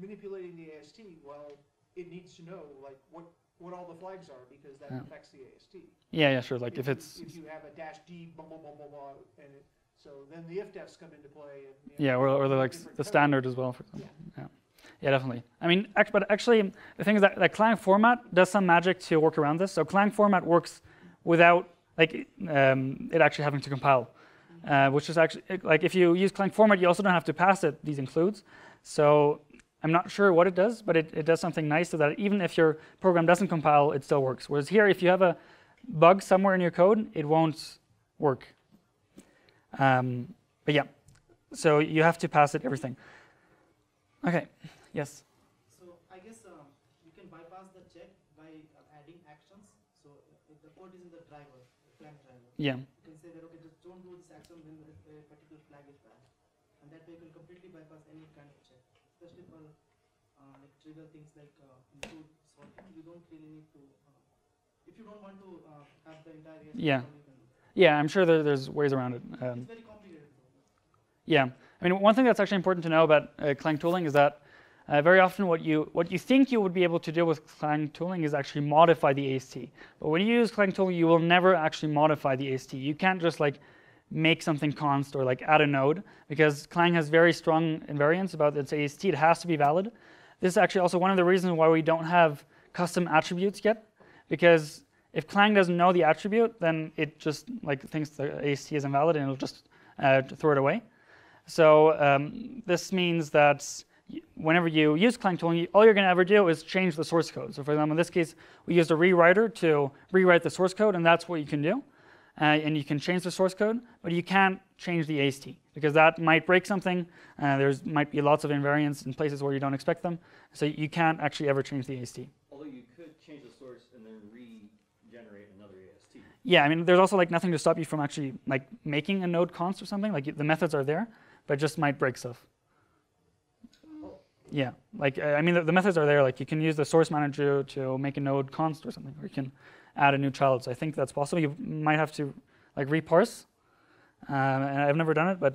manipulating the AST, well, it needs to know like what all the flags are because that affects the AST. Yeah, yeah, sure. Like if you have a -d blah blah blah blah blah, and it, so then the if defs come into play. And, you know, yeah, or like the standard code as well, for example. Yeah. Yeah. Yeah, definitely. I mean, but actually, the thing is that Clang Format does some magic to work around this. So Clang Format works without like it actually having to compile, which is actually like if you use Clang Format, you also don't have to pass it these includes. So I'm not sure what it does, but it does something nice so that even if your program doesn't compile, it still works. Whereas here, if you have a bug somewhere in your code, it won't work. But yeah, so you have to pass it everything. Okay. Yes. So I guess you can bypass the check by adding actions. So if the code is in the driver, the Clang driver. Yeah. You can say that okay, just don't do this action when a particular flag is bad, and that way you can completely bypass any kind of check, especially for like trigger things like include sorting. You don't really need to if you don't want to have the entire. Yeah. Yeah, I'm sure there's ways around it. It's very complicated. Yeah, I mean one thing that's actually important to know about Clang tooling is that. Very often what you think you would be able to do with Clang tooling is actually modify the AST. But when you use Clang tooling, you will never actually modify the AST. You can't just like make something const or like add a node because Clang has very strong invariance about its AST. It has to be valid. This is actually also one of the reasons why we don't have custom attributes yet, because if Clang doesn't know the attribute, then it just like thinks the AST is invalid and it'll just throw it away. So this means that whenever you use Clang tooling, all you're going to ever do is change the source code. So for example, in this case, we used a rewriter to rewrite the source code, and that's what you can do. And you can change the source code, but you can't change the AST because that might break something. There's might be lots of invariants in places where you don't expect them. So you can't actually ever change the AST. Although you could change the source and then regenerate another AST. Yeah, I mean, there's also like nothing to stop you from actually like making a node const or something. Like the methods are there, but it just might break stuff. Yeah, like I mean the methods are there. Like you can use the source manager to make a node const or something, or you can add a new child. So I think that's possible. You might have to like reparse. And I've never done it, but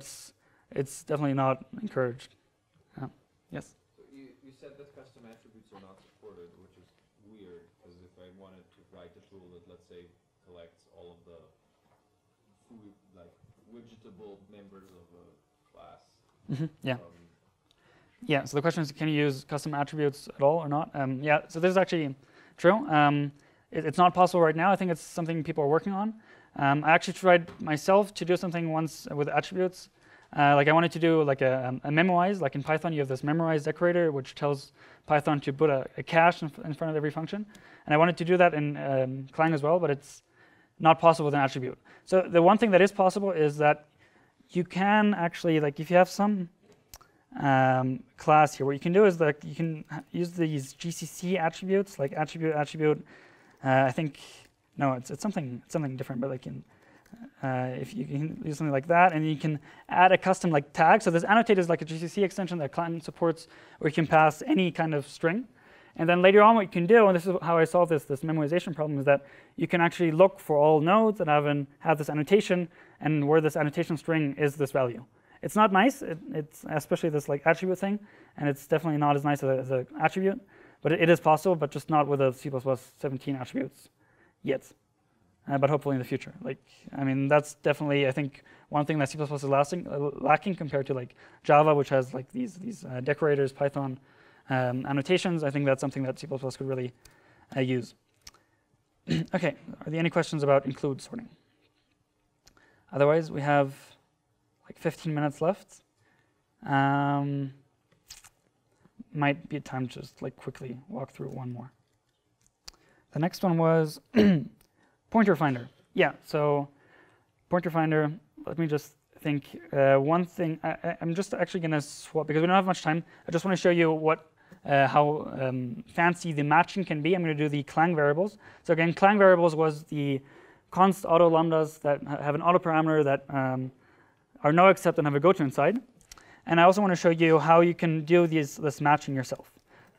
it's definitely not encouraged. Yes. So you said that custom attributes are not supported, which is weird, because if I wanted to write a tool that let's say collects all of the like widgetable members of a class. Yeah. Yeah, so the question is, can you use custom attributes at all or not? Yeah, so this is actually true. It's not possible right now. I think it's something people are working on. I actually tried myself to do something once with attributes. Like I wanted to do like a memorize. Like in Python, you have this memorize decorator, which tells Python to put a cache in front of every function. And I wanted to do that in Clang as well, but it's not possible with an attribute. So the one thing that is possible is that you can actually, like if you have some class here. What you can do is like you can use these GCC attributes, like attribute. I think no, it's something different. But like in, if you can use something like that, and you can add a custom like tag. So this annotate is like a GCC extension that Clang supports, where you can pass any kind of string. And then later on, what you can do, and this is how I solved this memoization problem, is that you can actually look for all nodes that have this annotation, and where this annotation string is this value. It's not nice, it's especially this like attribute thing, and it's definitely not as nice as an attribute, but it is possible, but just not with the C++17 attributes yet. But hopefully in the future. Like, I mean, that's definitely, I think, one thing that C++ is lacking compared to like Java, which has like these decorators, Python annotations. I think that's something that C++ could really use. Okay, are there any questions about include sorting? Otherwise, we have like 15 minutes left. Might be time to just like quickly walk through one more. The next one was pointer finder. Yeah, so pointer finder, let me just think. One thing, I'm just actually going to swap, because we don't have much time. I just want to show you what how fancy the matching can be. I'm going to do the Clang variables. So again, Clang variables was the const auto lambdas that have an auto parameter that are no accept and have a goto inside. And I also want to show you how you can do this matching yourself.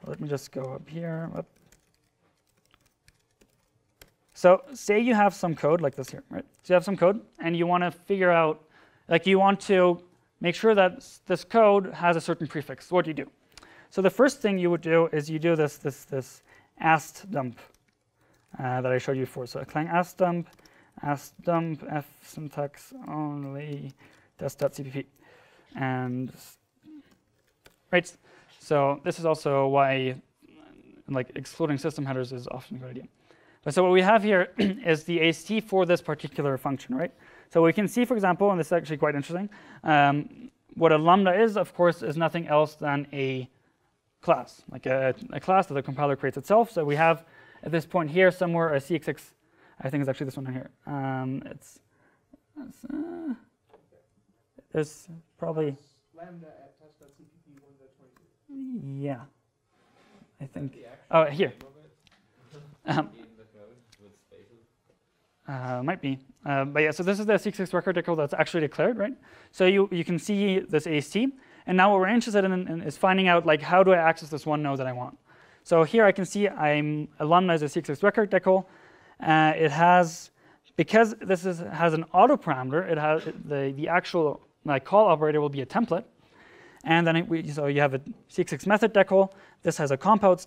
Let me just go up here. So say you have some code like this here, right? So you have some code, and you want to figure out, like you want to make sure that this code has a certain prefix. What do you do? So the first thing you would do is you do this AST dump that I showed you before. So Clang AST dump, F syntax only, test.cpp. And right, so this is also why like excluding system headers is often a good idea. But so what we have here is the AST for this particular function, right? So we can see, for example, and this is actually quite interesting, what a lambda is, of course, is nothing else than a class, like a class that the compiler creates itself. So we have at this point here somewhere a CXX, I think it's actually this one here. There's probably lambda at test.cpp 1.22. Yeah, I think. Oh, here. Might be. But yeah, so this is the CXX record tickle that's actually declared, right? So you can see this AST. And now what we're interested in is finding out, like, how do I access this one node that I want? So here I can see I'm lambda is a CXX record decal. It has, because this has an auto parameter, it has the actual like call operator will be a template. And then so you have a CXX method decal. This has a compound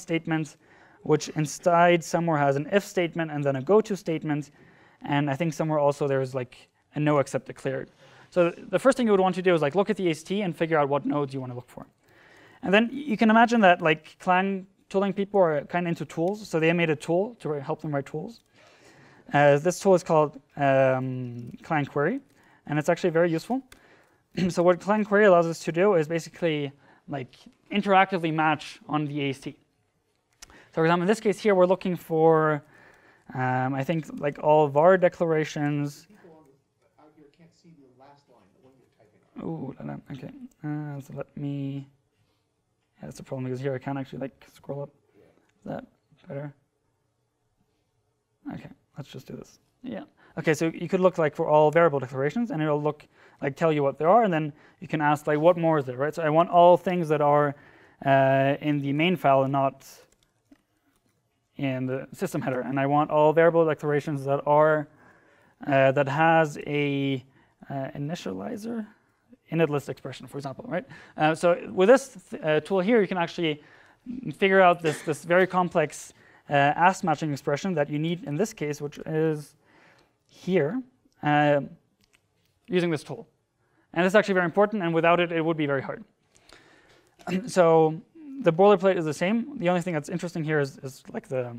statement, which inside somewhere has an if statement and then a goto statement. And I think somewhere also there is like a no except declared. So the first thing you would want to do is like look at the AST and figure out what nodes you want to look for. And then you can imagine that like Clang tooling people are kind of into tools. So they made a tool to help them write tools. This tool is called Clang Query, and it's actually very useful. So what Clang Query allows us to do is basically like interactively match on the AST. So for example, in this case here, we're looking for, I think, like all var declarations. People out here can't see the last line, the one you're typing. Oh, okay. So let me. Yeah, that's the problem, because here I can't actually like scroll up. Yeah. Is that better? Okay, let's just do this. Yeah. Okay, so you could look like for all variable declarations, and it'll look like tell you what there are, and then you can ask like what more is there, right? So I want all things that are in the main file and not in the system header, and I want all variable declarations that are that has a initializer init list expression, for example, right? So with this tool here, you can actually figure out this very complex AST matching expression that you need in this case, which is here, using this tool. And it's actually very important, and without it, it would be very hard. So the boilerplate is the same. The only thing that's interesting here is like the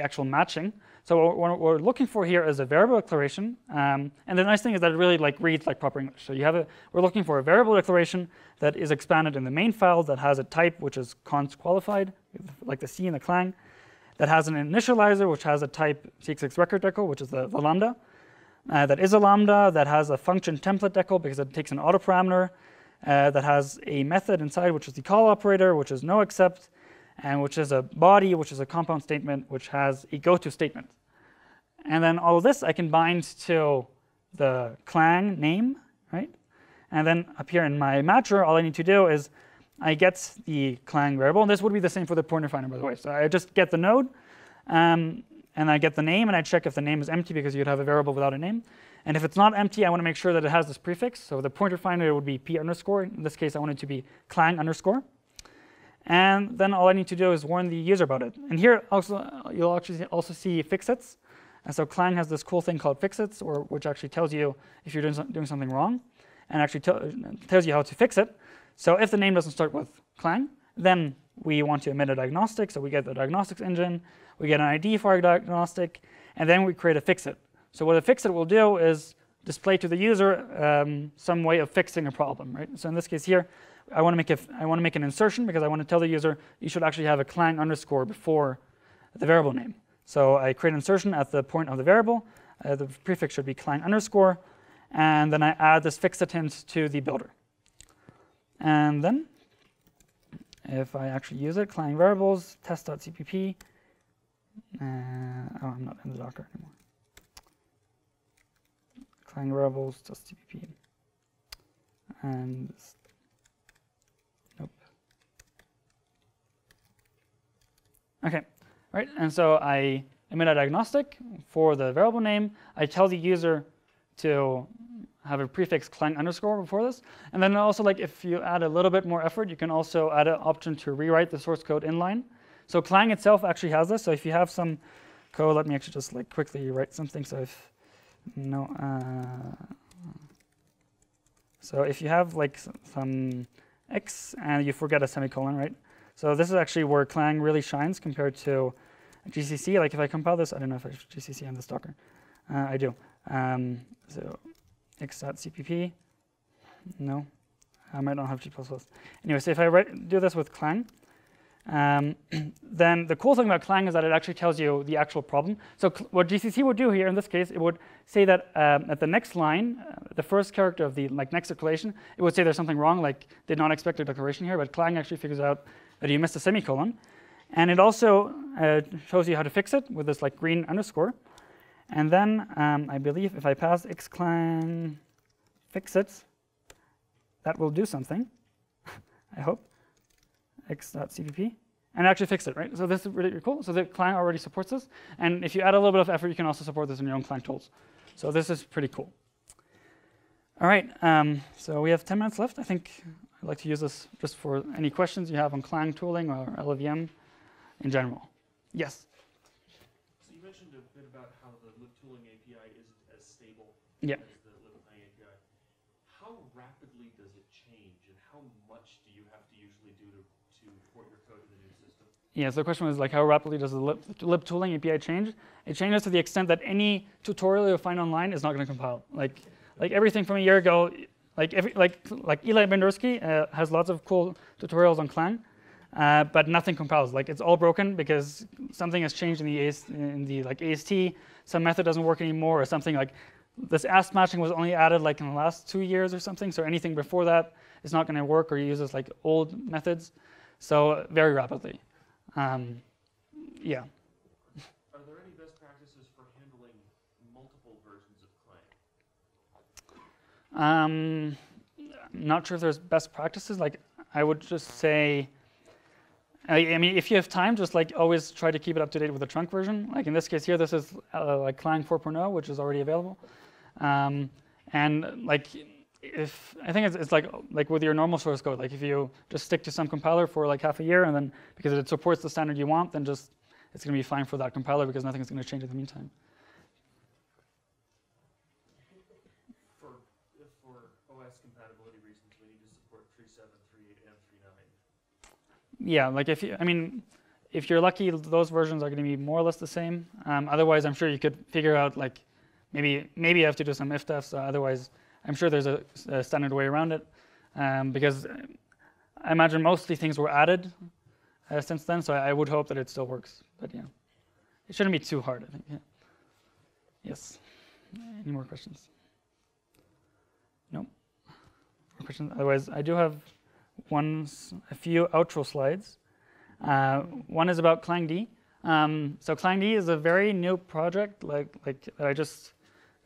actual matching. So what we're looking for here is a variable declaration. And the nice thing is that it really like reads like proper English. So you have we're looking for a variable declaration that is expanded in the main file, that has a type which is const qualified, like the C in the Clang, that has an initializer which has a type CXX record decal, which is the lambda, that is a lambda, that has a function template decal because it takes an auto parameter, that has a method inside, which is the call operator, which is no except, and which is a body, which is a compound statement, which has a goto statement. And then all of this I can bind to the Clang name, right? And then up here in my matcher, all I need to do is I get the Clang variable, and this would be the same for the pointer finder, by the way. So I just get the node, and I get the name, and I check if the name is empty, because you'd have a variable without a name. And if it's not empty, I want to make sure that it has this prefix. So the pointer finder would be p underscore. In this case, I want it to be clang underscore. And then all I need to do is warn the user about it. And here, also, you'll actually also see fixits. And so Clang has this cool thing called fixits, or which actually tells you if you're doing something wrong, and actually tells you how to fix it. So if the name doesn't start with Clang, then we want to emit a diagnostic. So we get the diagnostics engine, we get an ID for our diagnostic, and then we create a fixit. So what a fixit will do is display to the user some way of fixing a problem, right? So in this case here, I want to make an insertion, because I want to tell the user you should actually have a Clang underscore before the variable name. So I create an insertion at the point of the variable. The prefix should be Clang underscore. And then I add this fixatent to the builder. And then if I actually use it, Clang variables, test.cpp. Oh, I'm not in the Docker anymore. Clang variables, test.cpp. And nope. OK. Right? And so I emit a diagnostic for the variable name. I tell the user to have a prefix clang underscore before this. And then also, like, if you add a little bit more effort, you can also add an option to rewrite the source code inline. So Clang itself actually has this. So if you have some code, let me actually just like quickly write something. So if so if you have like some x and you forget a semicolon, right? So this is actually where Clang really shines compared to GCC. Like if I compile this, I don't know if I have GCC on this Docker. I do. So x.cpp, no. I might not have G++. Anyway, so if I do this with Clang, then the cool thing about Clang is that it actually tells you the actual problem. So what GCC would do here in this case, it would say that at the next line, the first character of the next declaration, it would say there's something wrong, like did not expect a declaration here, but Clang actually figures out that you missed a semicolon. And it also shows you how to fix it with this like green underscore. And then I believe if I pass xClang fixits, that will do something, I hope, x.cpp, and actually fix it, right? So this is really cool. So the Clang already supports this. And if you add a little bit of effort, you can also support this in your own Clang tools. So this is pretty cool. All right, so we have 10 minutes left. I think I'd like to use this just for any questions you have on Clang tooling or LLVM in general. Yes? So you mentioned a bit about how the libtooling API isn't as stable as the libclang API. How rapidly does it change, and how much do you have to usually do to port your code to the new system? Yeah, so the question was, like, how rapidly does the libtooling API change? It changes to the extent that any tutorial you'll find online is not going to compile. Like everything from a year ago, like Eli Bendersky has lots of cool tutorials on Clang, but nothing compiles. Like it's all broken because something has changed in the AST. Some method doesn't work anymore, or something like this AST matching was only added like in the last 2 years or something. So anything before that is not going to work, or uses like old methods. So very rapidly, yeah. Are there any best practices for handling multiple versions of Clang? I'm not sure if there's best practices. Like, I would just say, I mean, if you have time, just like always try to keep it up to date with the trunk version. Like in this case here, this is like Clang 4.0, which is already available. And like, if I think it's like with your normal source code, like if you just stick to some compiler for like half a year, and then because it supports the standard you want, then just it's going to be fine for that compiler because nothing is going to change in the meantime. Yeah, like if you, I mean, if you're lucky, those versions are going to be more or less the same. Otherwise, I'm sure you could figure out like maybe you have to do some if-defs. Otherwise, I'm sure there's a standard way around it because I imagine mostly things were added since then. So I would hope that it still works. But yeah, it shouldn't be too hard, I think. Yeah. Yes. Any more questions? No. More questions. Otherwise, I do have a few outro slides. One is about Clang-D. So Clang-D is a very new project, like I just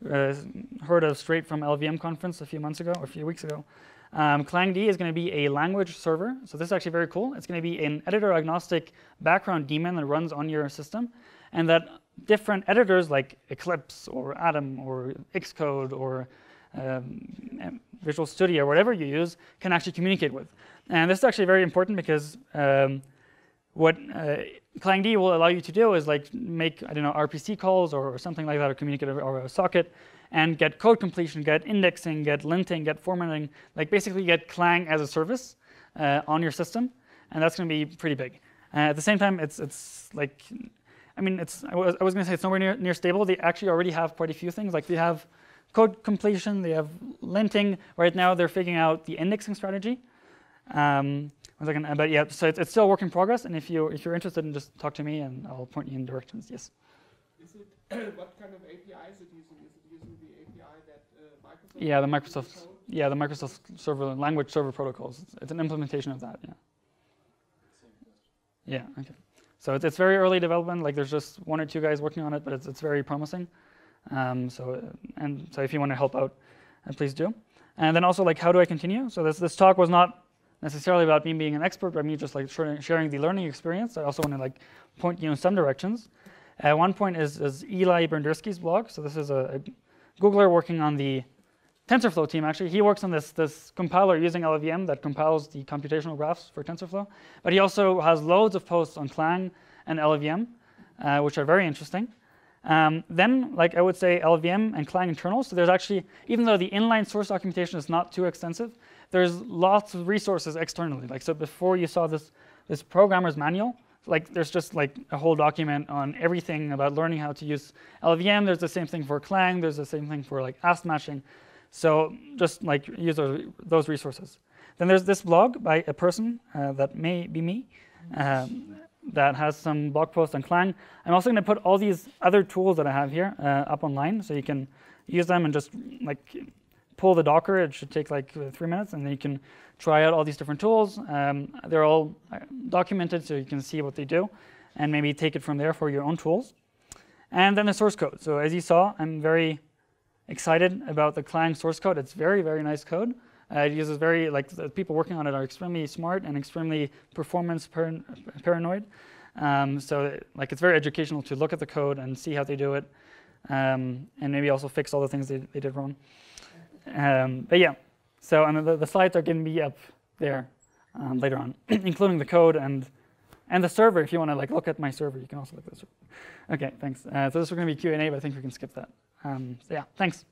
heard of straight from LLVM conference a few weeks ago. Clang-D is going to be a language server. So this is actually very cool. It's going to be an editor-agnostic background daemon that runs on your system, and that different editors like Eclipse or Atom or Xcode or Visual Studio, whatever you use, can actually communicate with. And this is actually very important because what Clang-D will allow you to do is like make, I don't know, RPC calls or something like that, or communicate over a socket, and get code completion, get indexing, get linting, get formatting, like basically get Clang as a service on your system, and that's going to be pretty big. At the same time, it's like, I mean, I was going to say it's nowhere near stable. They actually already have quite a few things. Like they have code completion, they have linting. Right now, they're figuring out the indexing strategy. One second, but yeah, so it's still a work in progress. And if you're interested, in just talk to me, and I'll point you in directions. Yes. Is it what kind of API is it using? Is it using the API that Microsoft? Yeah, the Microsoft server language server protocols. It's an implementation of that. Yeah. Yeah, okay. So it's very early development. Like there's just one or two guys working on it, but it's very promising. So if you want to help out, please do. And then also, like, how do I continue? So this talk was not necessarily about me being an expert, but me just like sharing the learning experience. I also want to like point you in some directions. One point is Eli Berndersky's blog. So this is a Googler working on the TensorFlow team, actually. He works on this compiler using LLVM that compiles the computational graphs for TensorFlow. But he also has loads of posts on Clang and LLVM, which are very interesting. Then, like I would say, LLVM and Clang internals. So there's actually, even though the inline source documentation is not too extensive, there's lots of resources externally. Like, so before you saw this programmer's manual, like there's just like a whole document on everything about learning how to use LLVM. There's the same thing for Clang. There's the same thing for like AST matching. So just like use those resources. Then there's this blog by a person that may be me that has some blog posts on Clang. I'm also going to put all these other tools that I have here up online, so you can use them and just like pull the Docker. It should take like 3 minutes, and then you can try out all these different tools. They're all documented, so you can see what they do, and maybe take it from there for your own tools. And then the source code. So as you saw, I'm very excited about the Clang source code. It's very, very nice code. It uses very, like, the people working on it are extremely smart and extremely performance paranoid. So, like, it's very educational to look at the code and see how they do it, and maybe also fix all the things they did wrong. But yeah, so and the slides are going to be up there later on, including the code and the server. If you want to like look at my server, you can also look at this. Okay, thanks. So this is going to be Q&A, but I think we can skip that. So yeah, thanks.